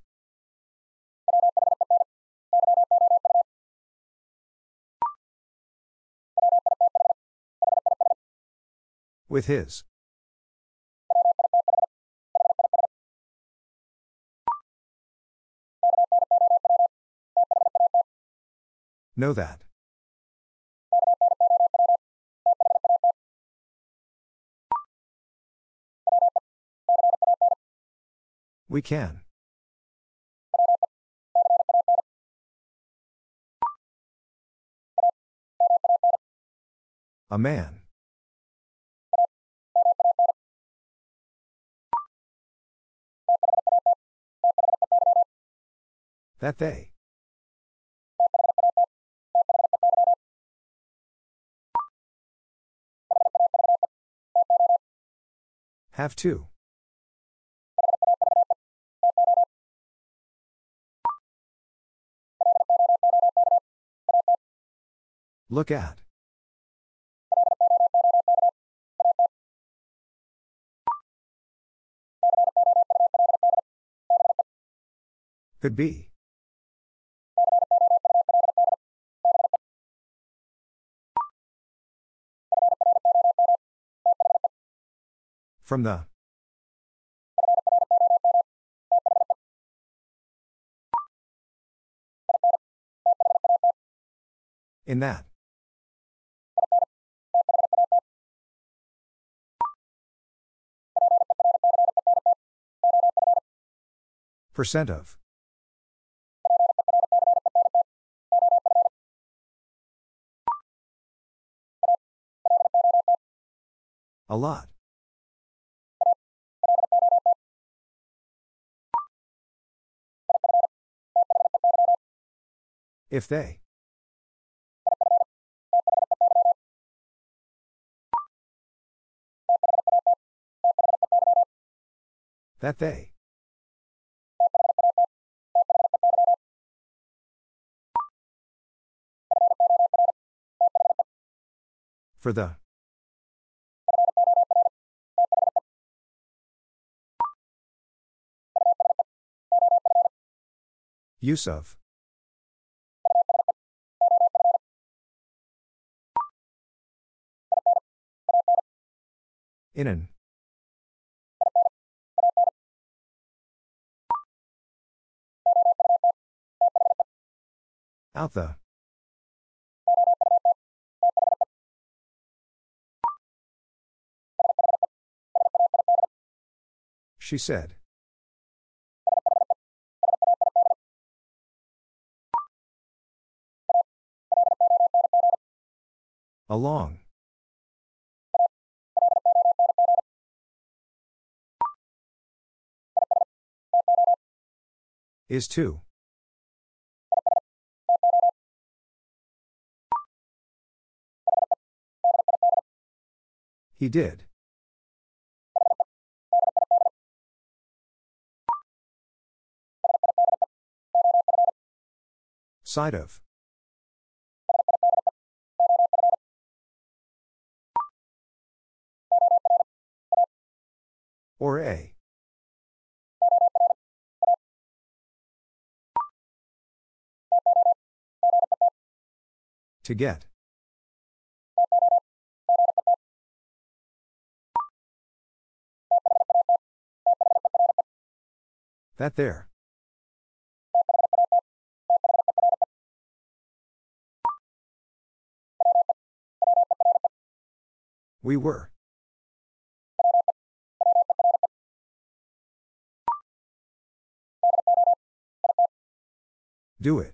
With his. Know that. We can. A man. That they. Have to. Look at. Could be. From the. In that. Percent of. A lot. If they. That they. For the. Use of. In an. Out the. She said. Along. Is to. He did. Side of. Or a. To get. That there. We were. Do it.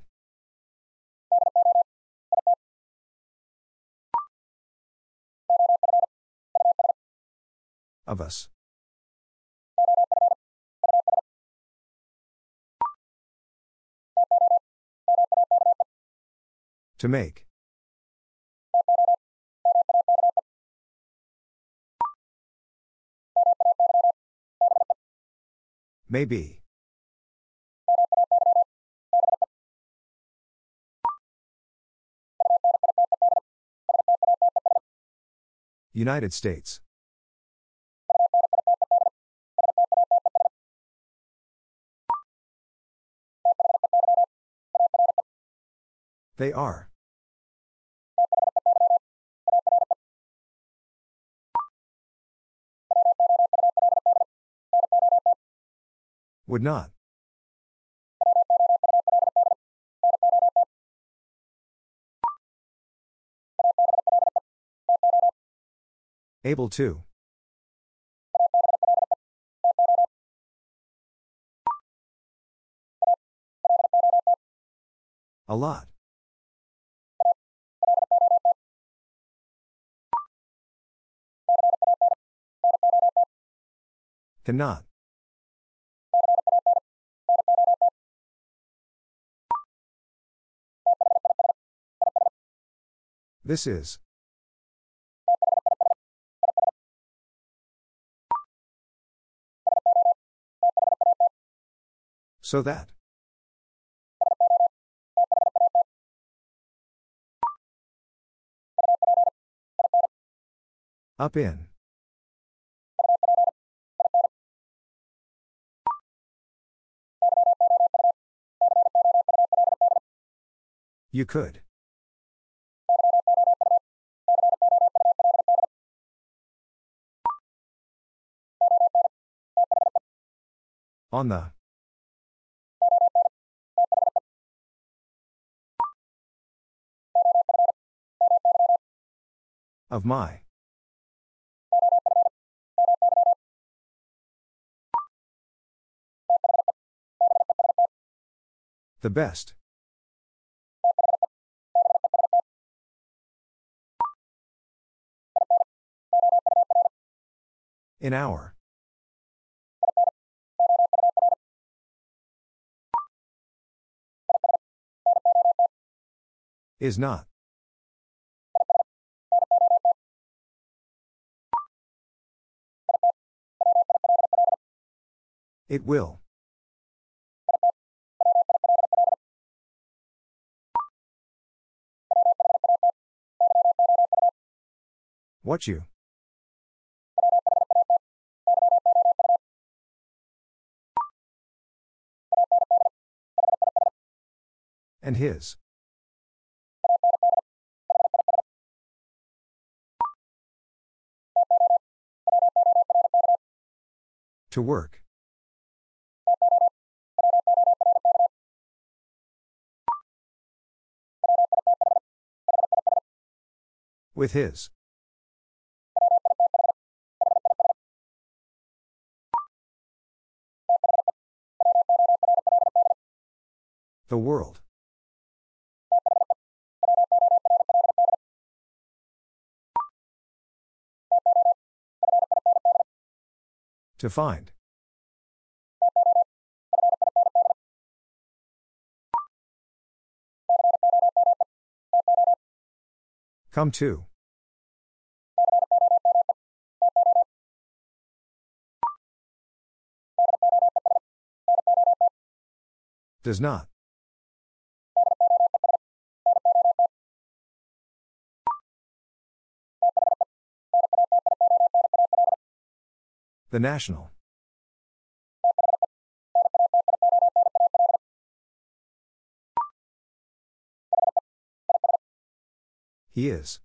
Of us. To make. Maybe. United States. They are. Would not. Able to. A lot. Cannot. This is. So that. Up in. You could. On the. Of my. The best. An hour. Is not. It will. What you. And his. To work. With his. The world. To find. Come to. Does not. The national. He is.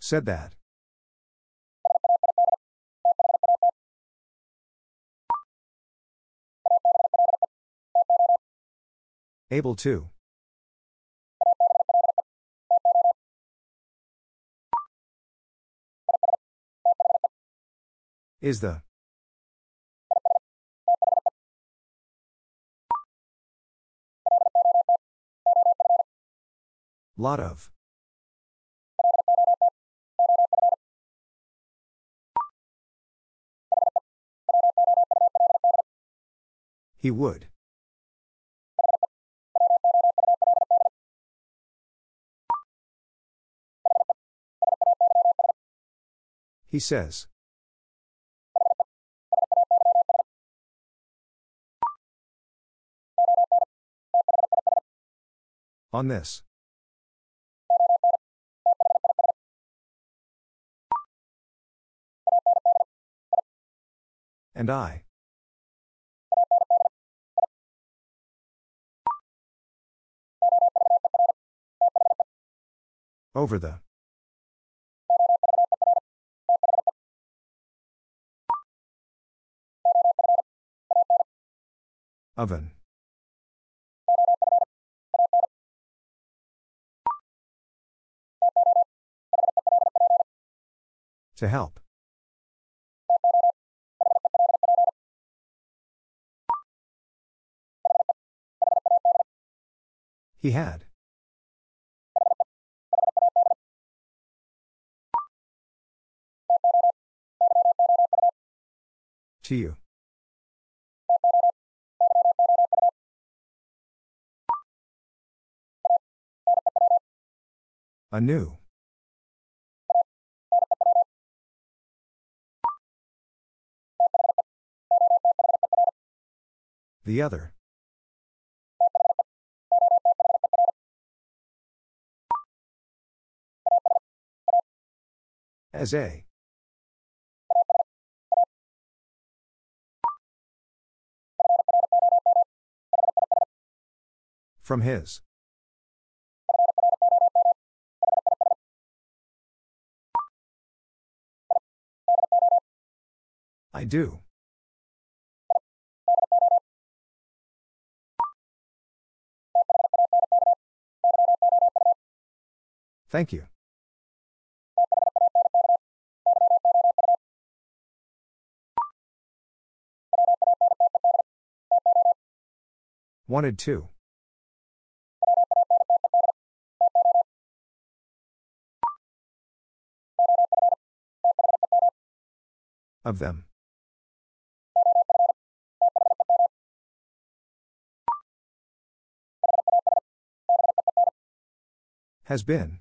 Said that. Able to. Is the. Lot of. He would. He says. On this. And I. Over the. Oven. To help. He had. To you. A new. The other. As a. From his. I do. Thank you. Wanted to. Of them. Has been.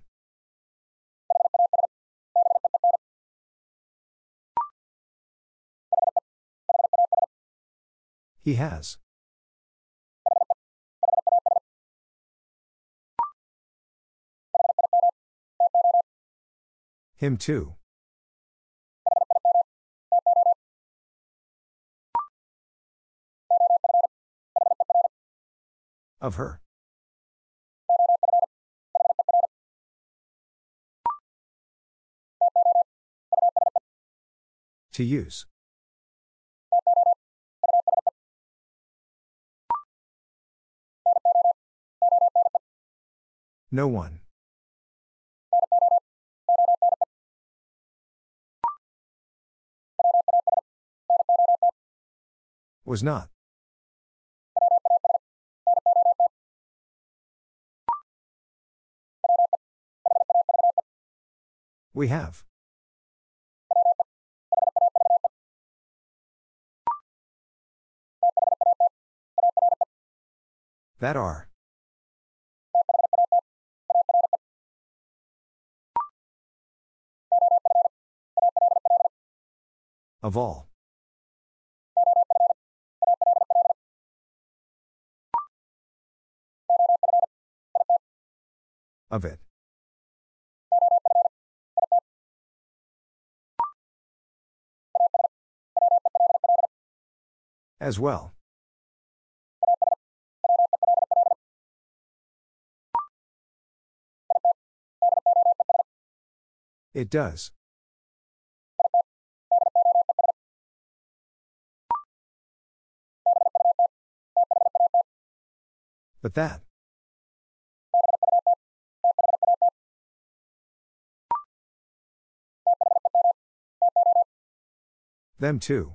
He has. Him too. Of her. To use. No one. Was not. We have. That are. Of all. Of it. As well. It does. But that. Them too.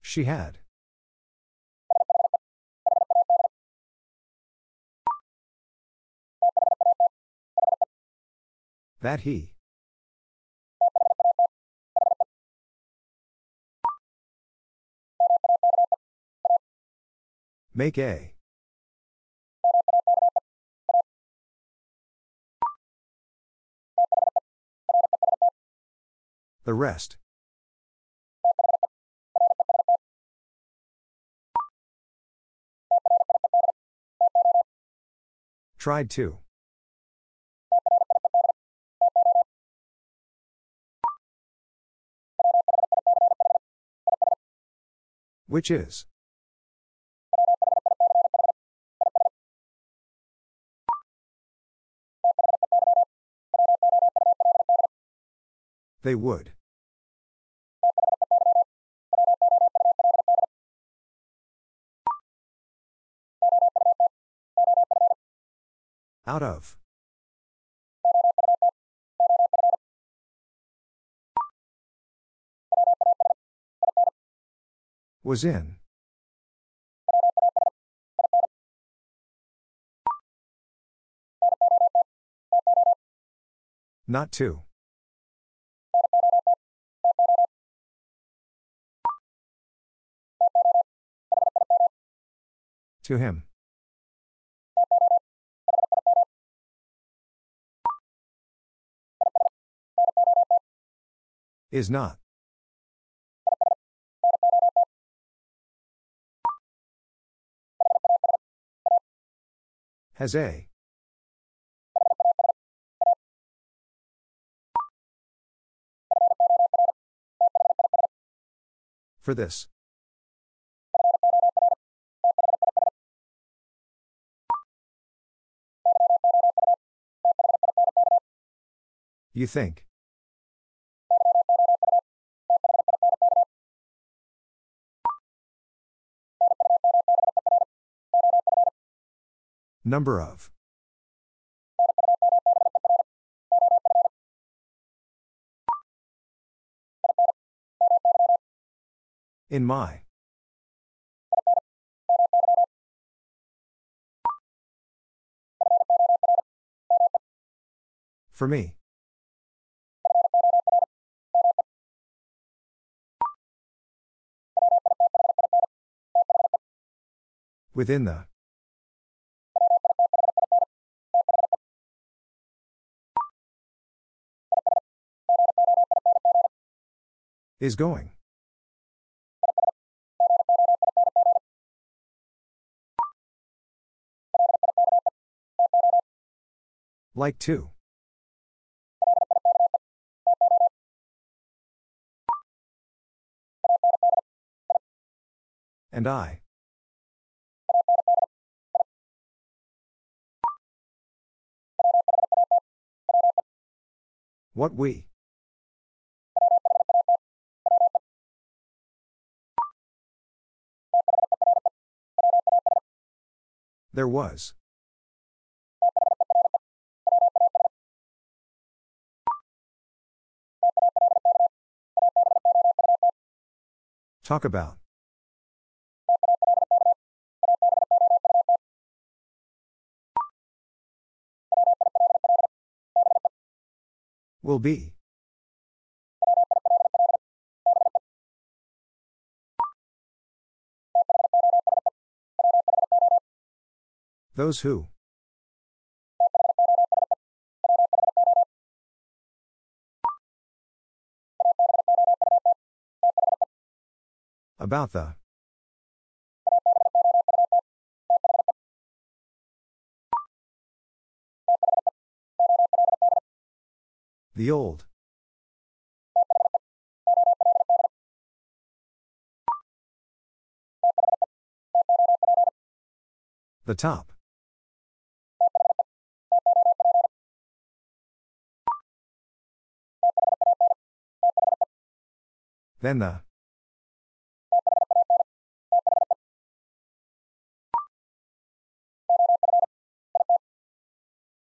She had. That he. Make a. The rest. Tried to. Which is. They would. Out of. Was in. Not to. To him. Is not. Has a. For this. You think. Number of. In my. For me. Within the. Is going. Like to. And I. What we. There was. Talk about. Will be. Those who. About the. The old. The top. Then the.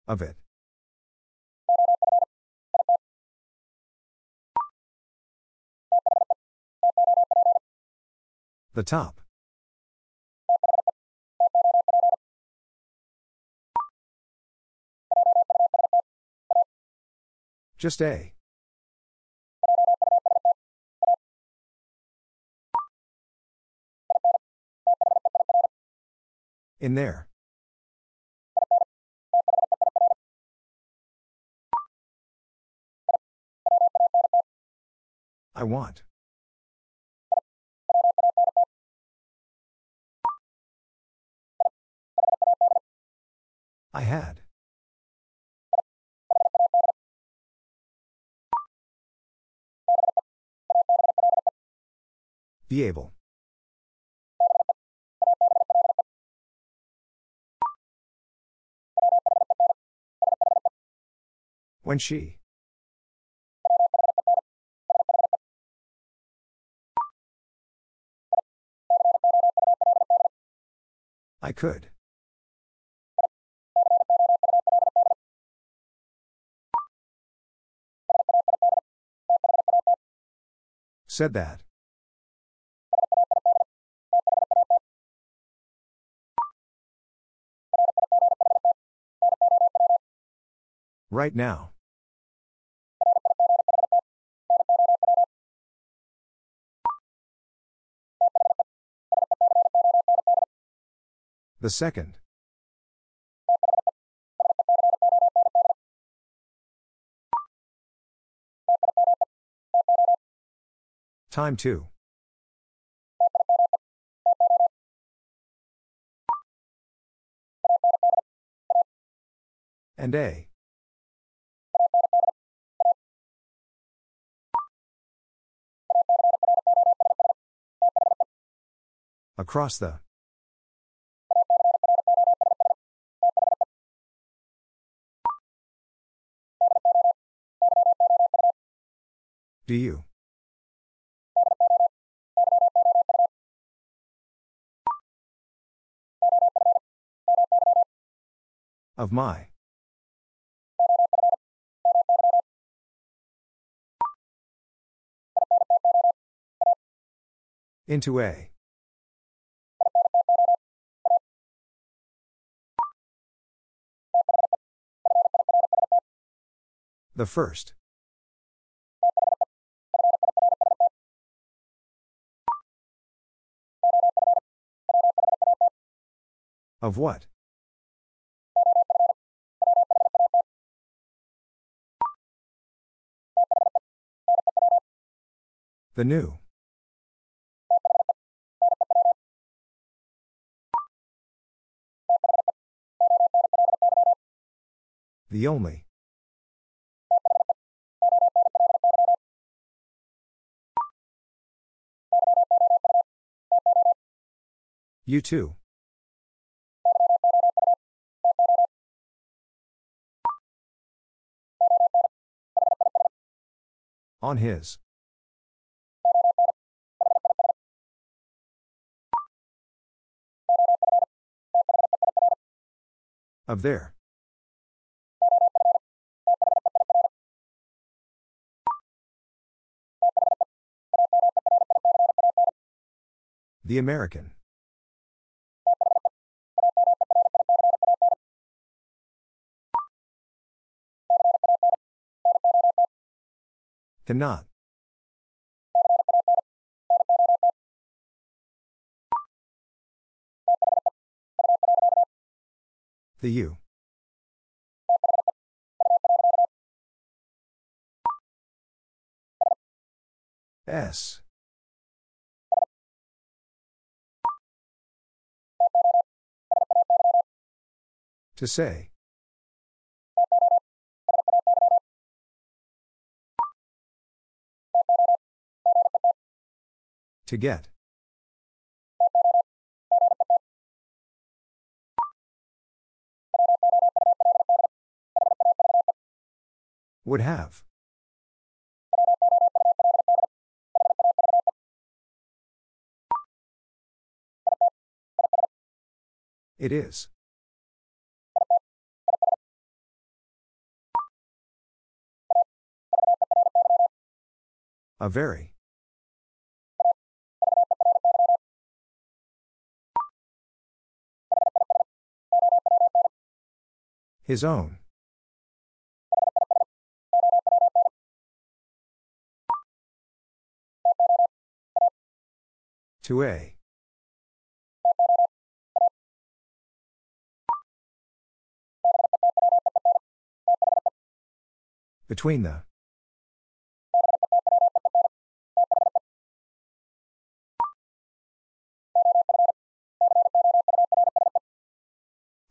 Of it. The top. Just a. In there. I want. I had. Be able. When she. I could. Said that. Right now. The second. Time to. And a. Across the. Do you? Of my. Into a. The first. Of what? The new. The only. You too. On his. Of there. The American. Cannot. The you. S. To say. To get. Would have. It is. A very. His own. To a. Between the.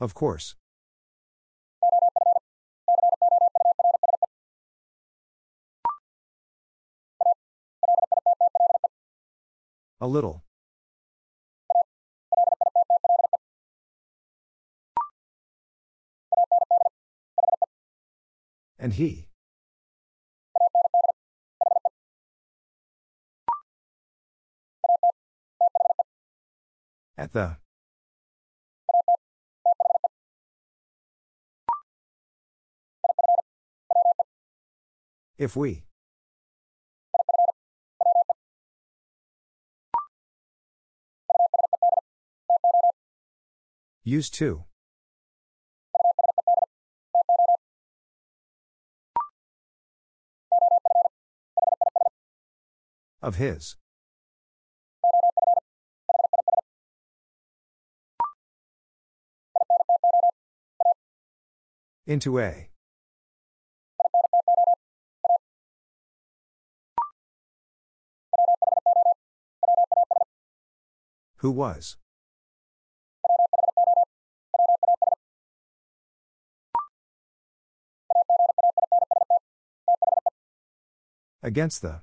Of course. A little. And he. At the. If we. Used to. Of his. Into a. Who was. Against the.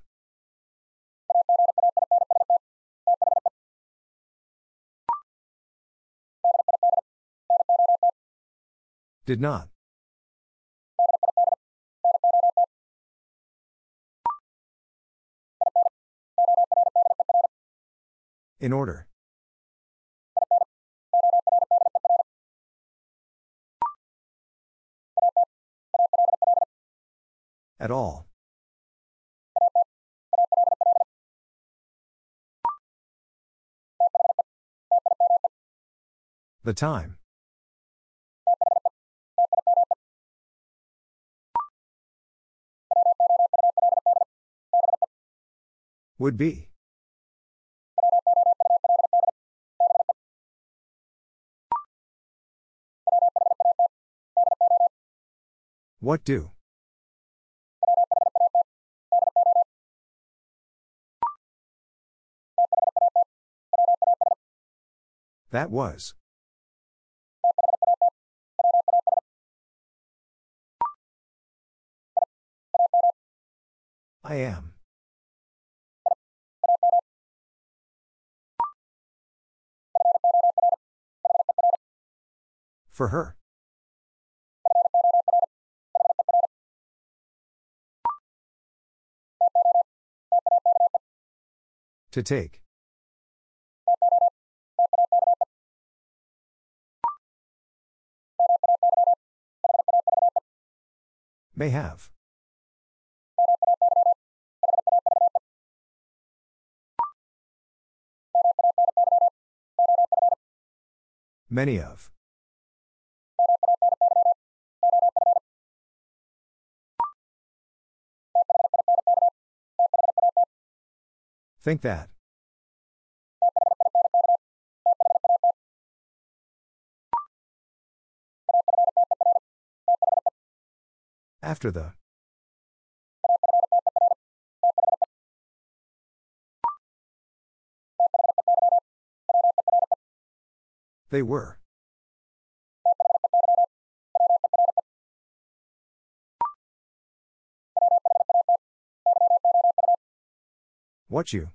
Did not. In order. At all. The time. Would be. What do? That was. I am. For her. To take. May have. Many of. Think that. After the. They were. What you?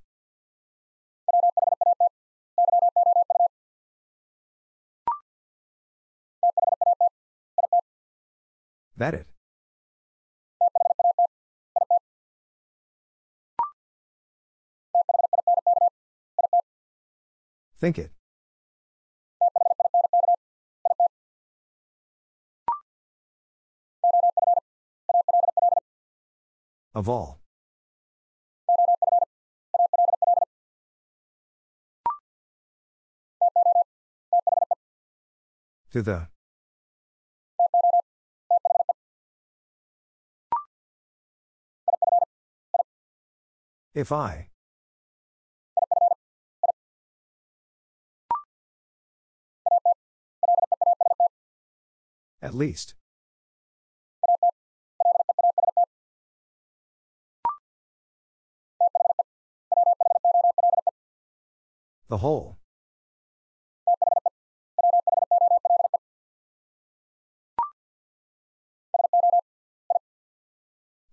That it. Think it. Of all. To the. If I. At least. The whole.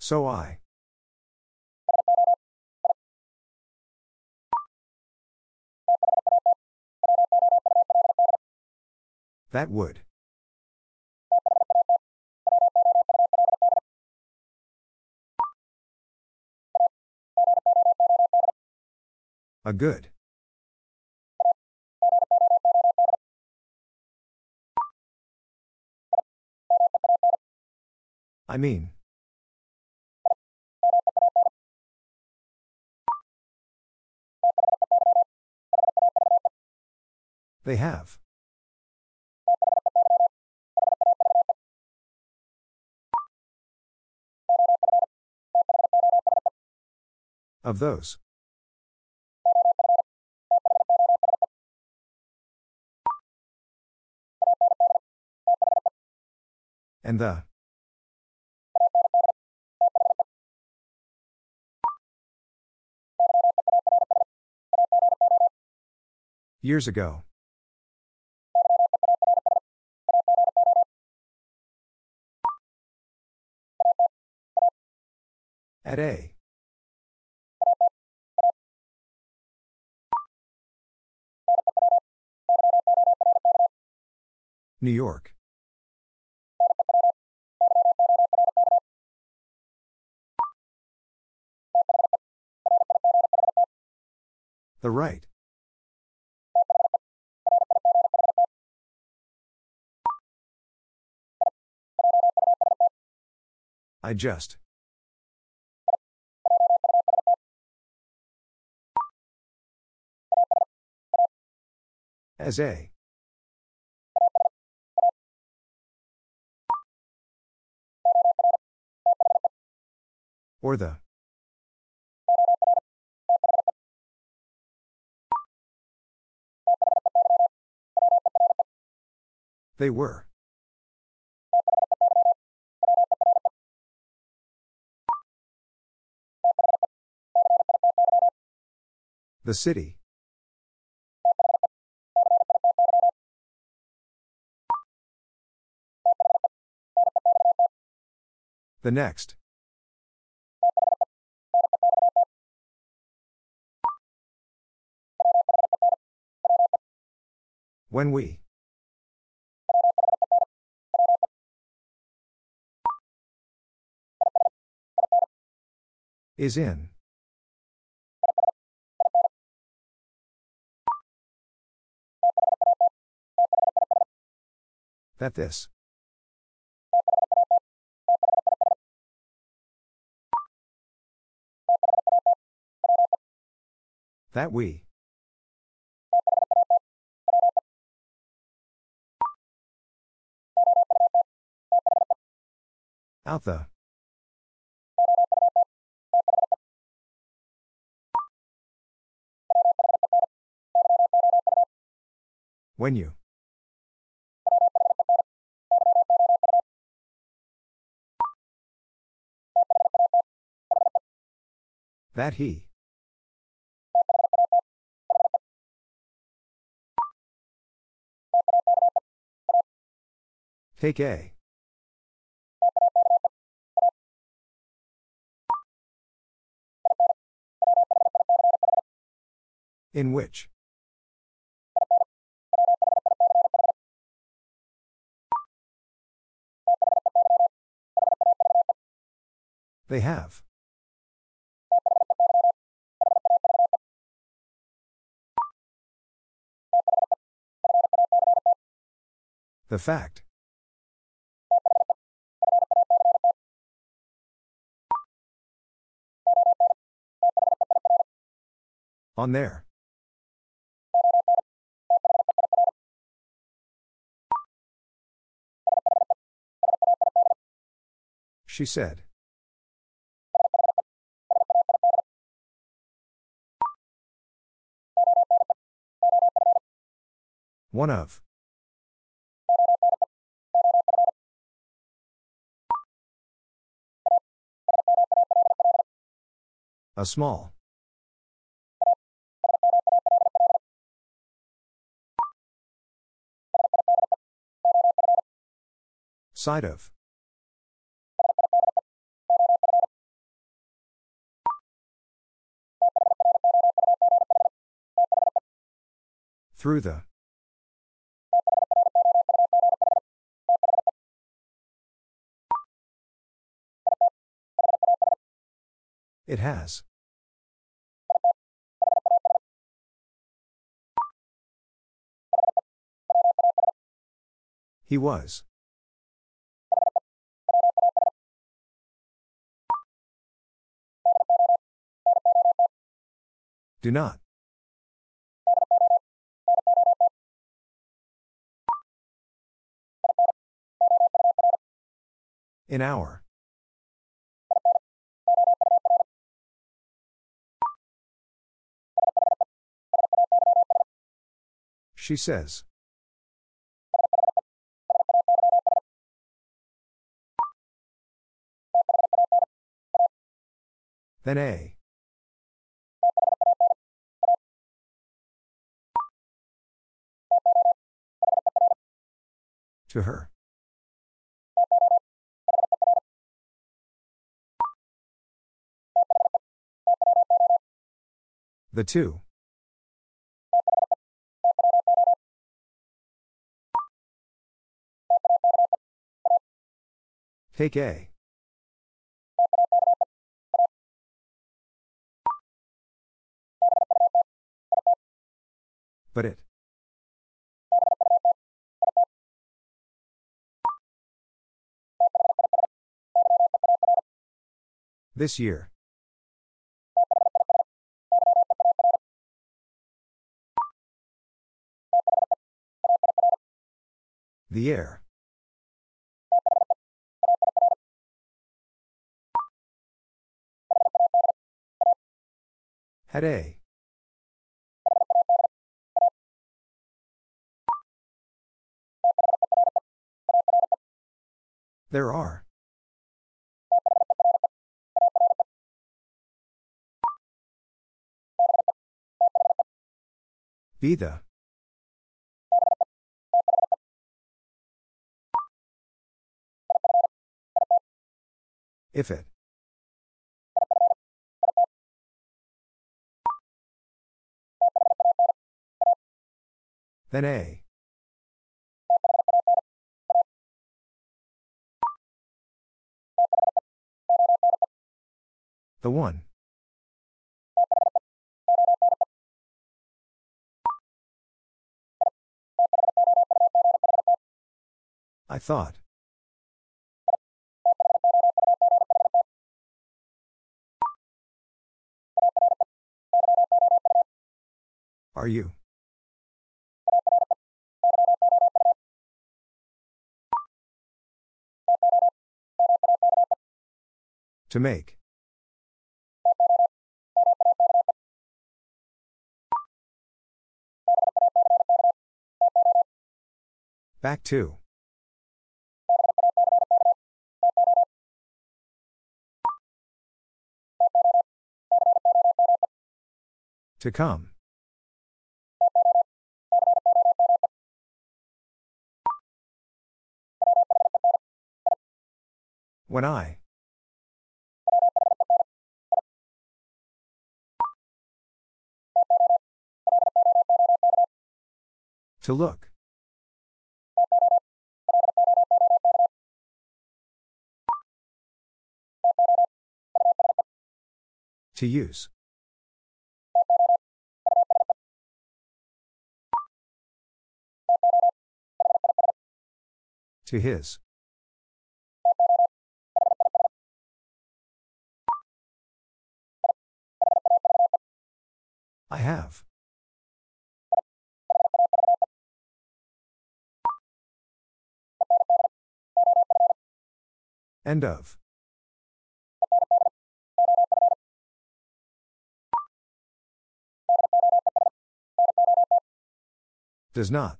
So I. That would. A good. I mean. They have. Of those. And the. Years ago. At a. New York. The right. I just. As a. Or the. They were. The city. The next. When we. Is in. That this. That we. Out the. When you. That he. Take a. In which. They have. The fact. On there. She said. One of. A small. Side of. Through the. It has. He was. Do not. An hour. She says. Then a. To her. The two. Take a. But it. This year. The air. Had a. There are. Be the. If it. Then a. The one. I thought. Are you? To make. Back to. To come. When I. To look. To use. To his. I have. End of. Does not.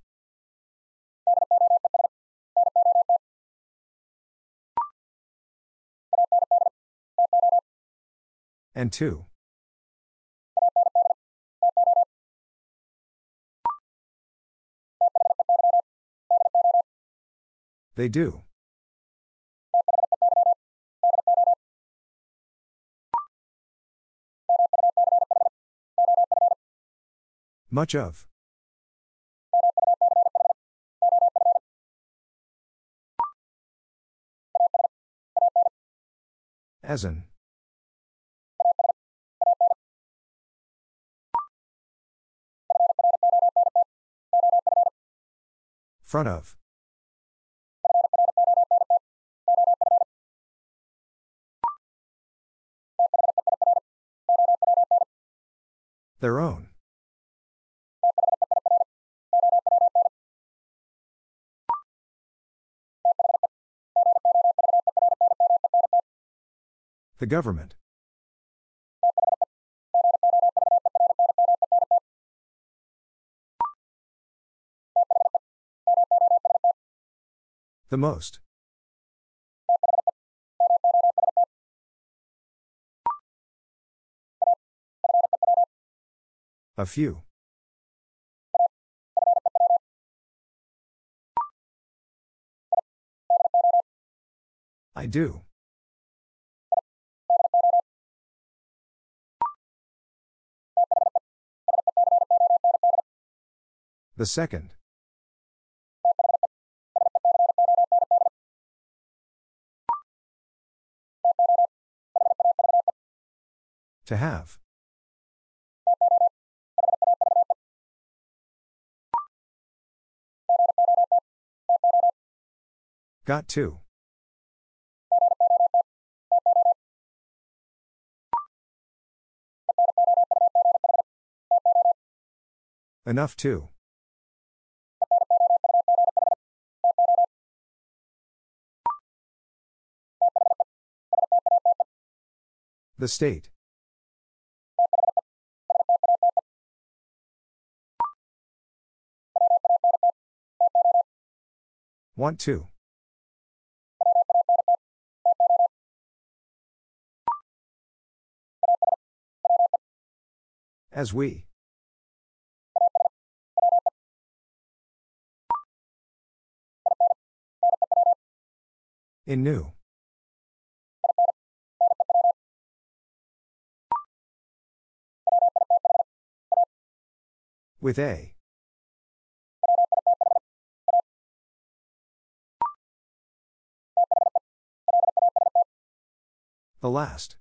And two. They do. Much of. As in. Front of. Their own. The government. The most. A few. I do. The second. To have. Got to. Enough to. The state. Want to. As we. In new. With a. The last.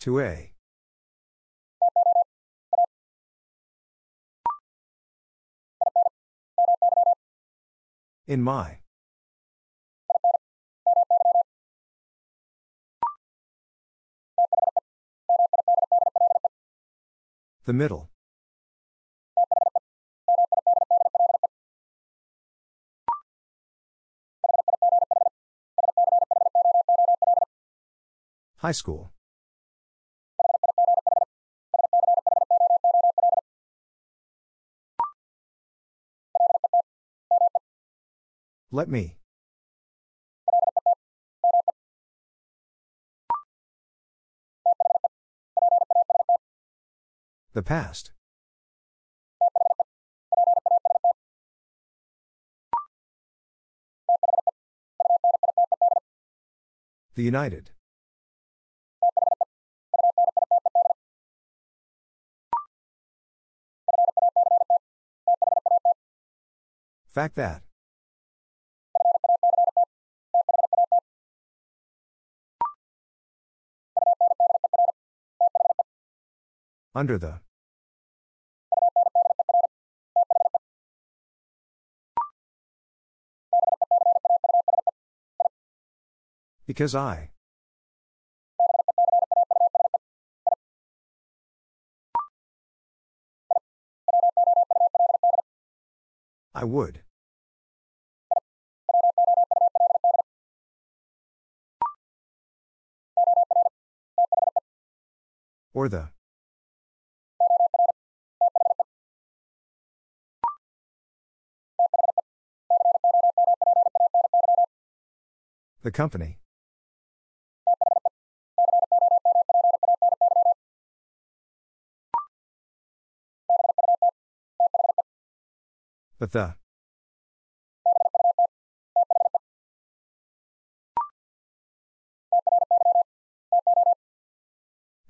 To a. In my. The middle. High school. Let me. The past. The United. Fact that. Under the. Because I. I would. Or the. The company. But the.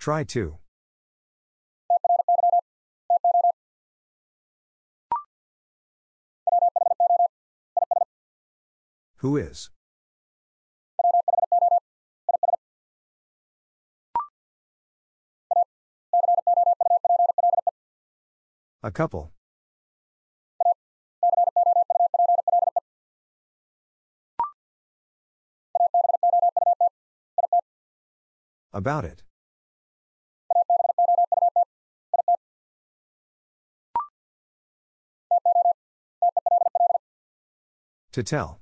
Try to. Who is? A couple. About it. To tell.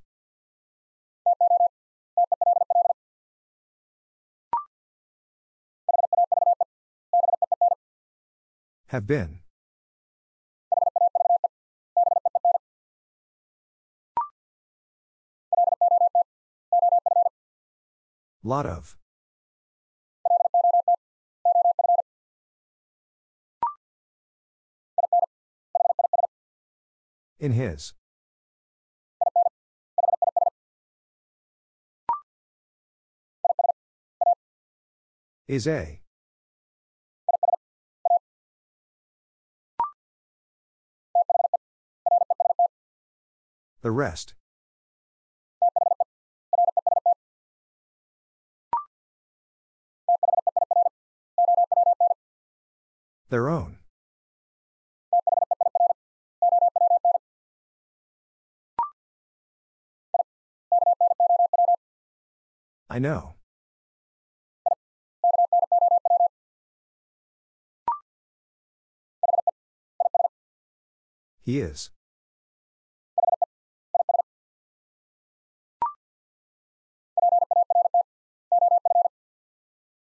Have been. Lot of. In his. Is a. The rest. Their own. I know. He is.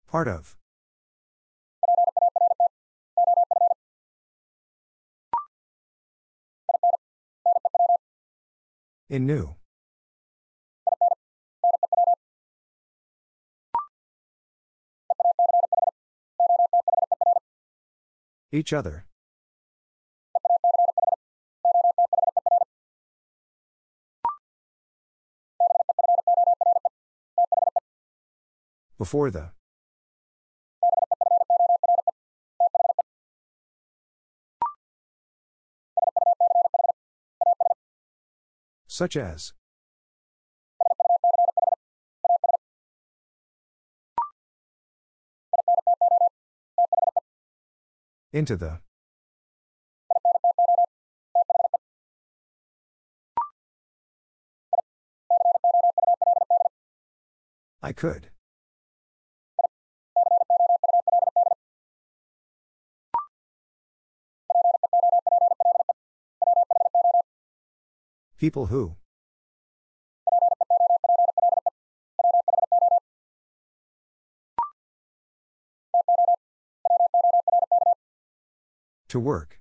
Part of. In new. Each other. Before the. Such as. Into the. I could. People who. To work.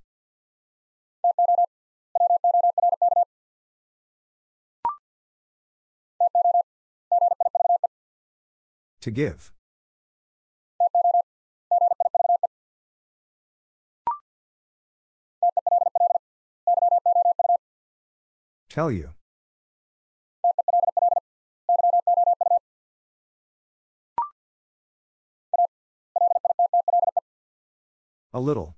To give. Tell you. A little.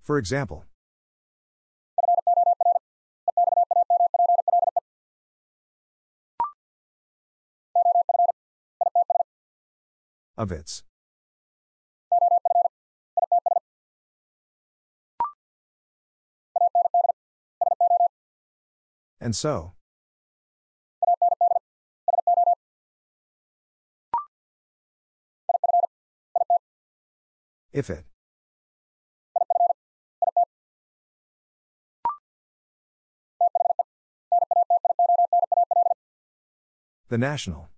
For example. Of its. And so. If it. The national.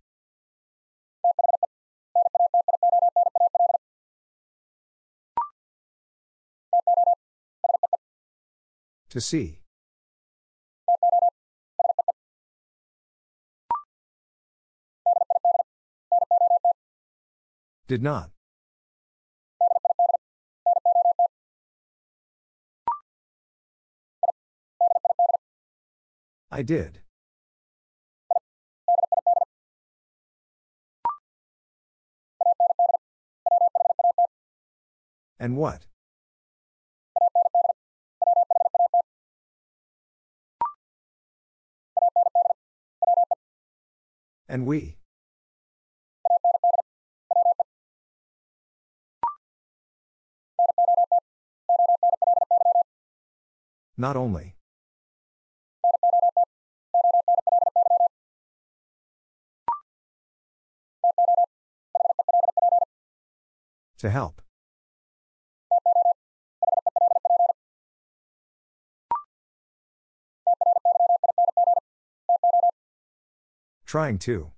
To see. Did not. I did. And what? And we. Not only. To help. Trying to.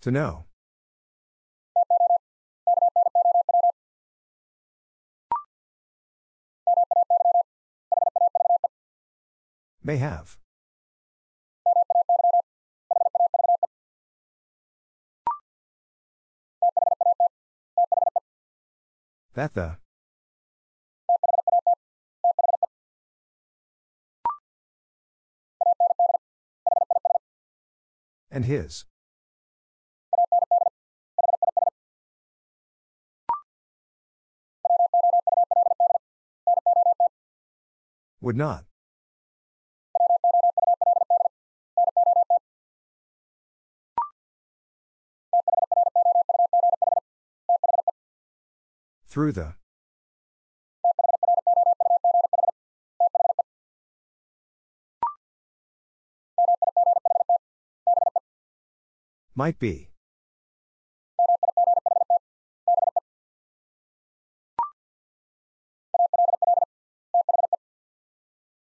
To know. May have. That the. And his. Would not. Through the. Might be.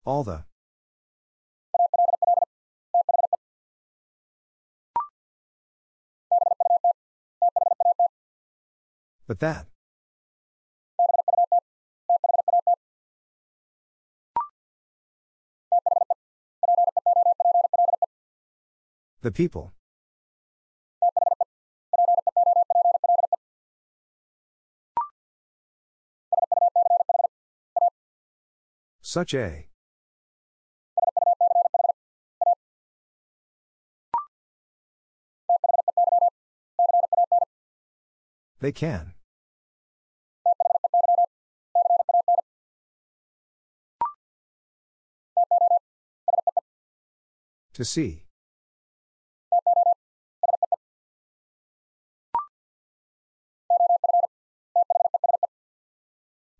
All the. But that. The people. Such a. They can. To see.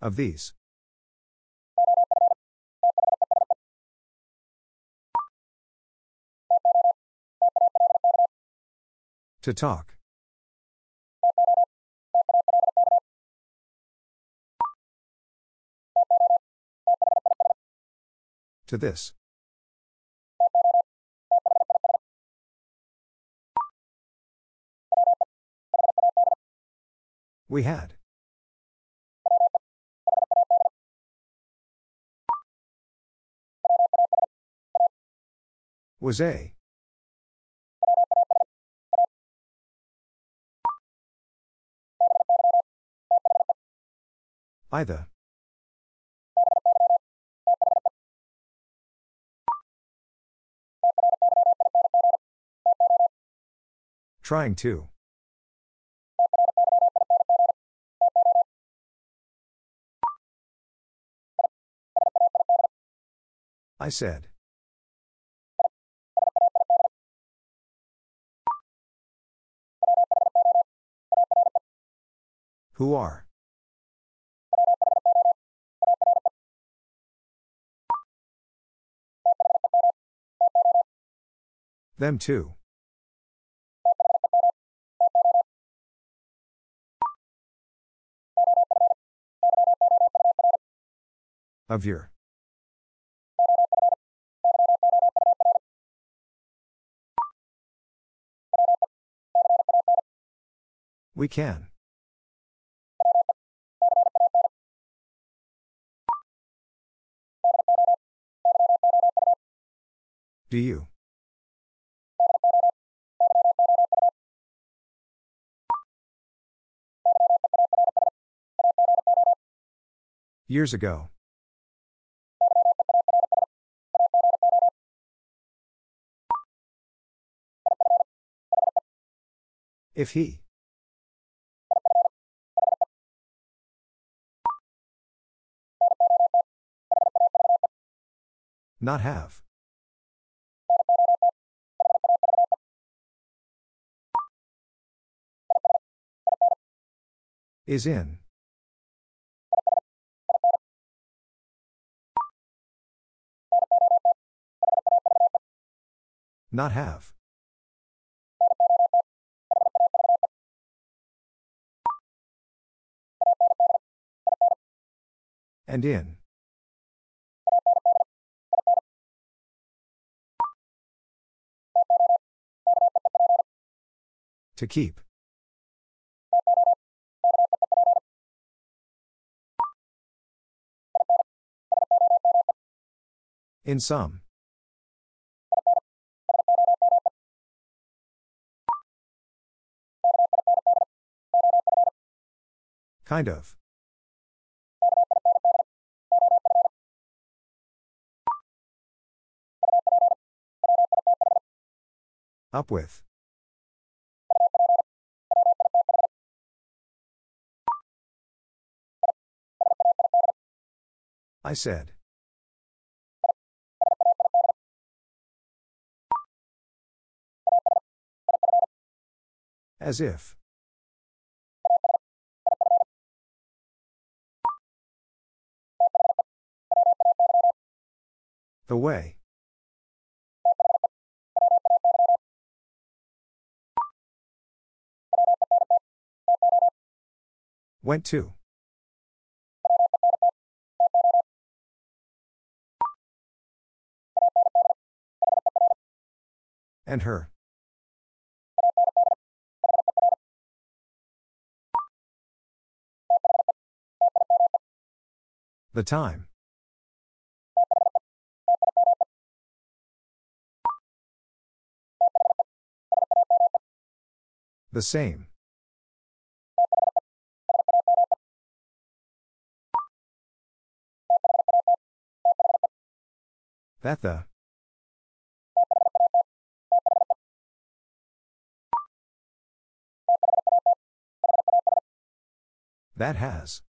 Of these. To talk. To this. We had. Was a. Either. Trying to. I said. Who are? Them too. Of your. We can. Do you? Years ago. If he. Not have. Is in. Not have. And in. To keep. In some. Kind of. Up with. I said. As if. The way. Went to. And her. The time. The same. That the. That has.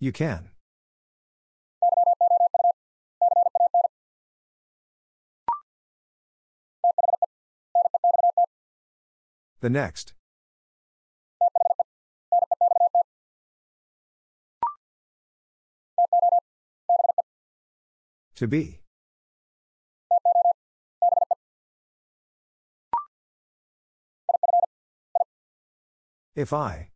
You can. The next. To be. If I.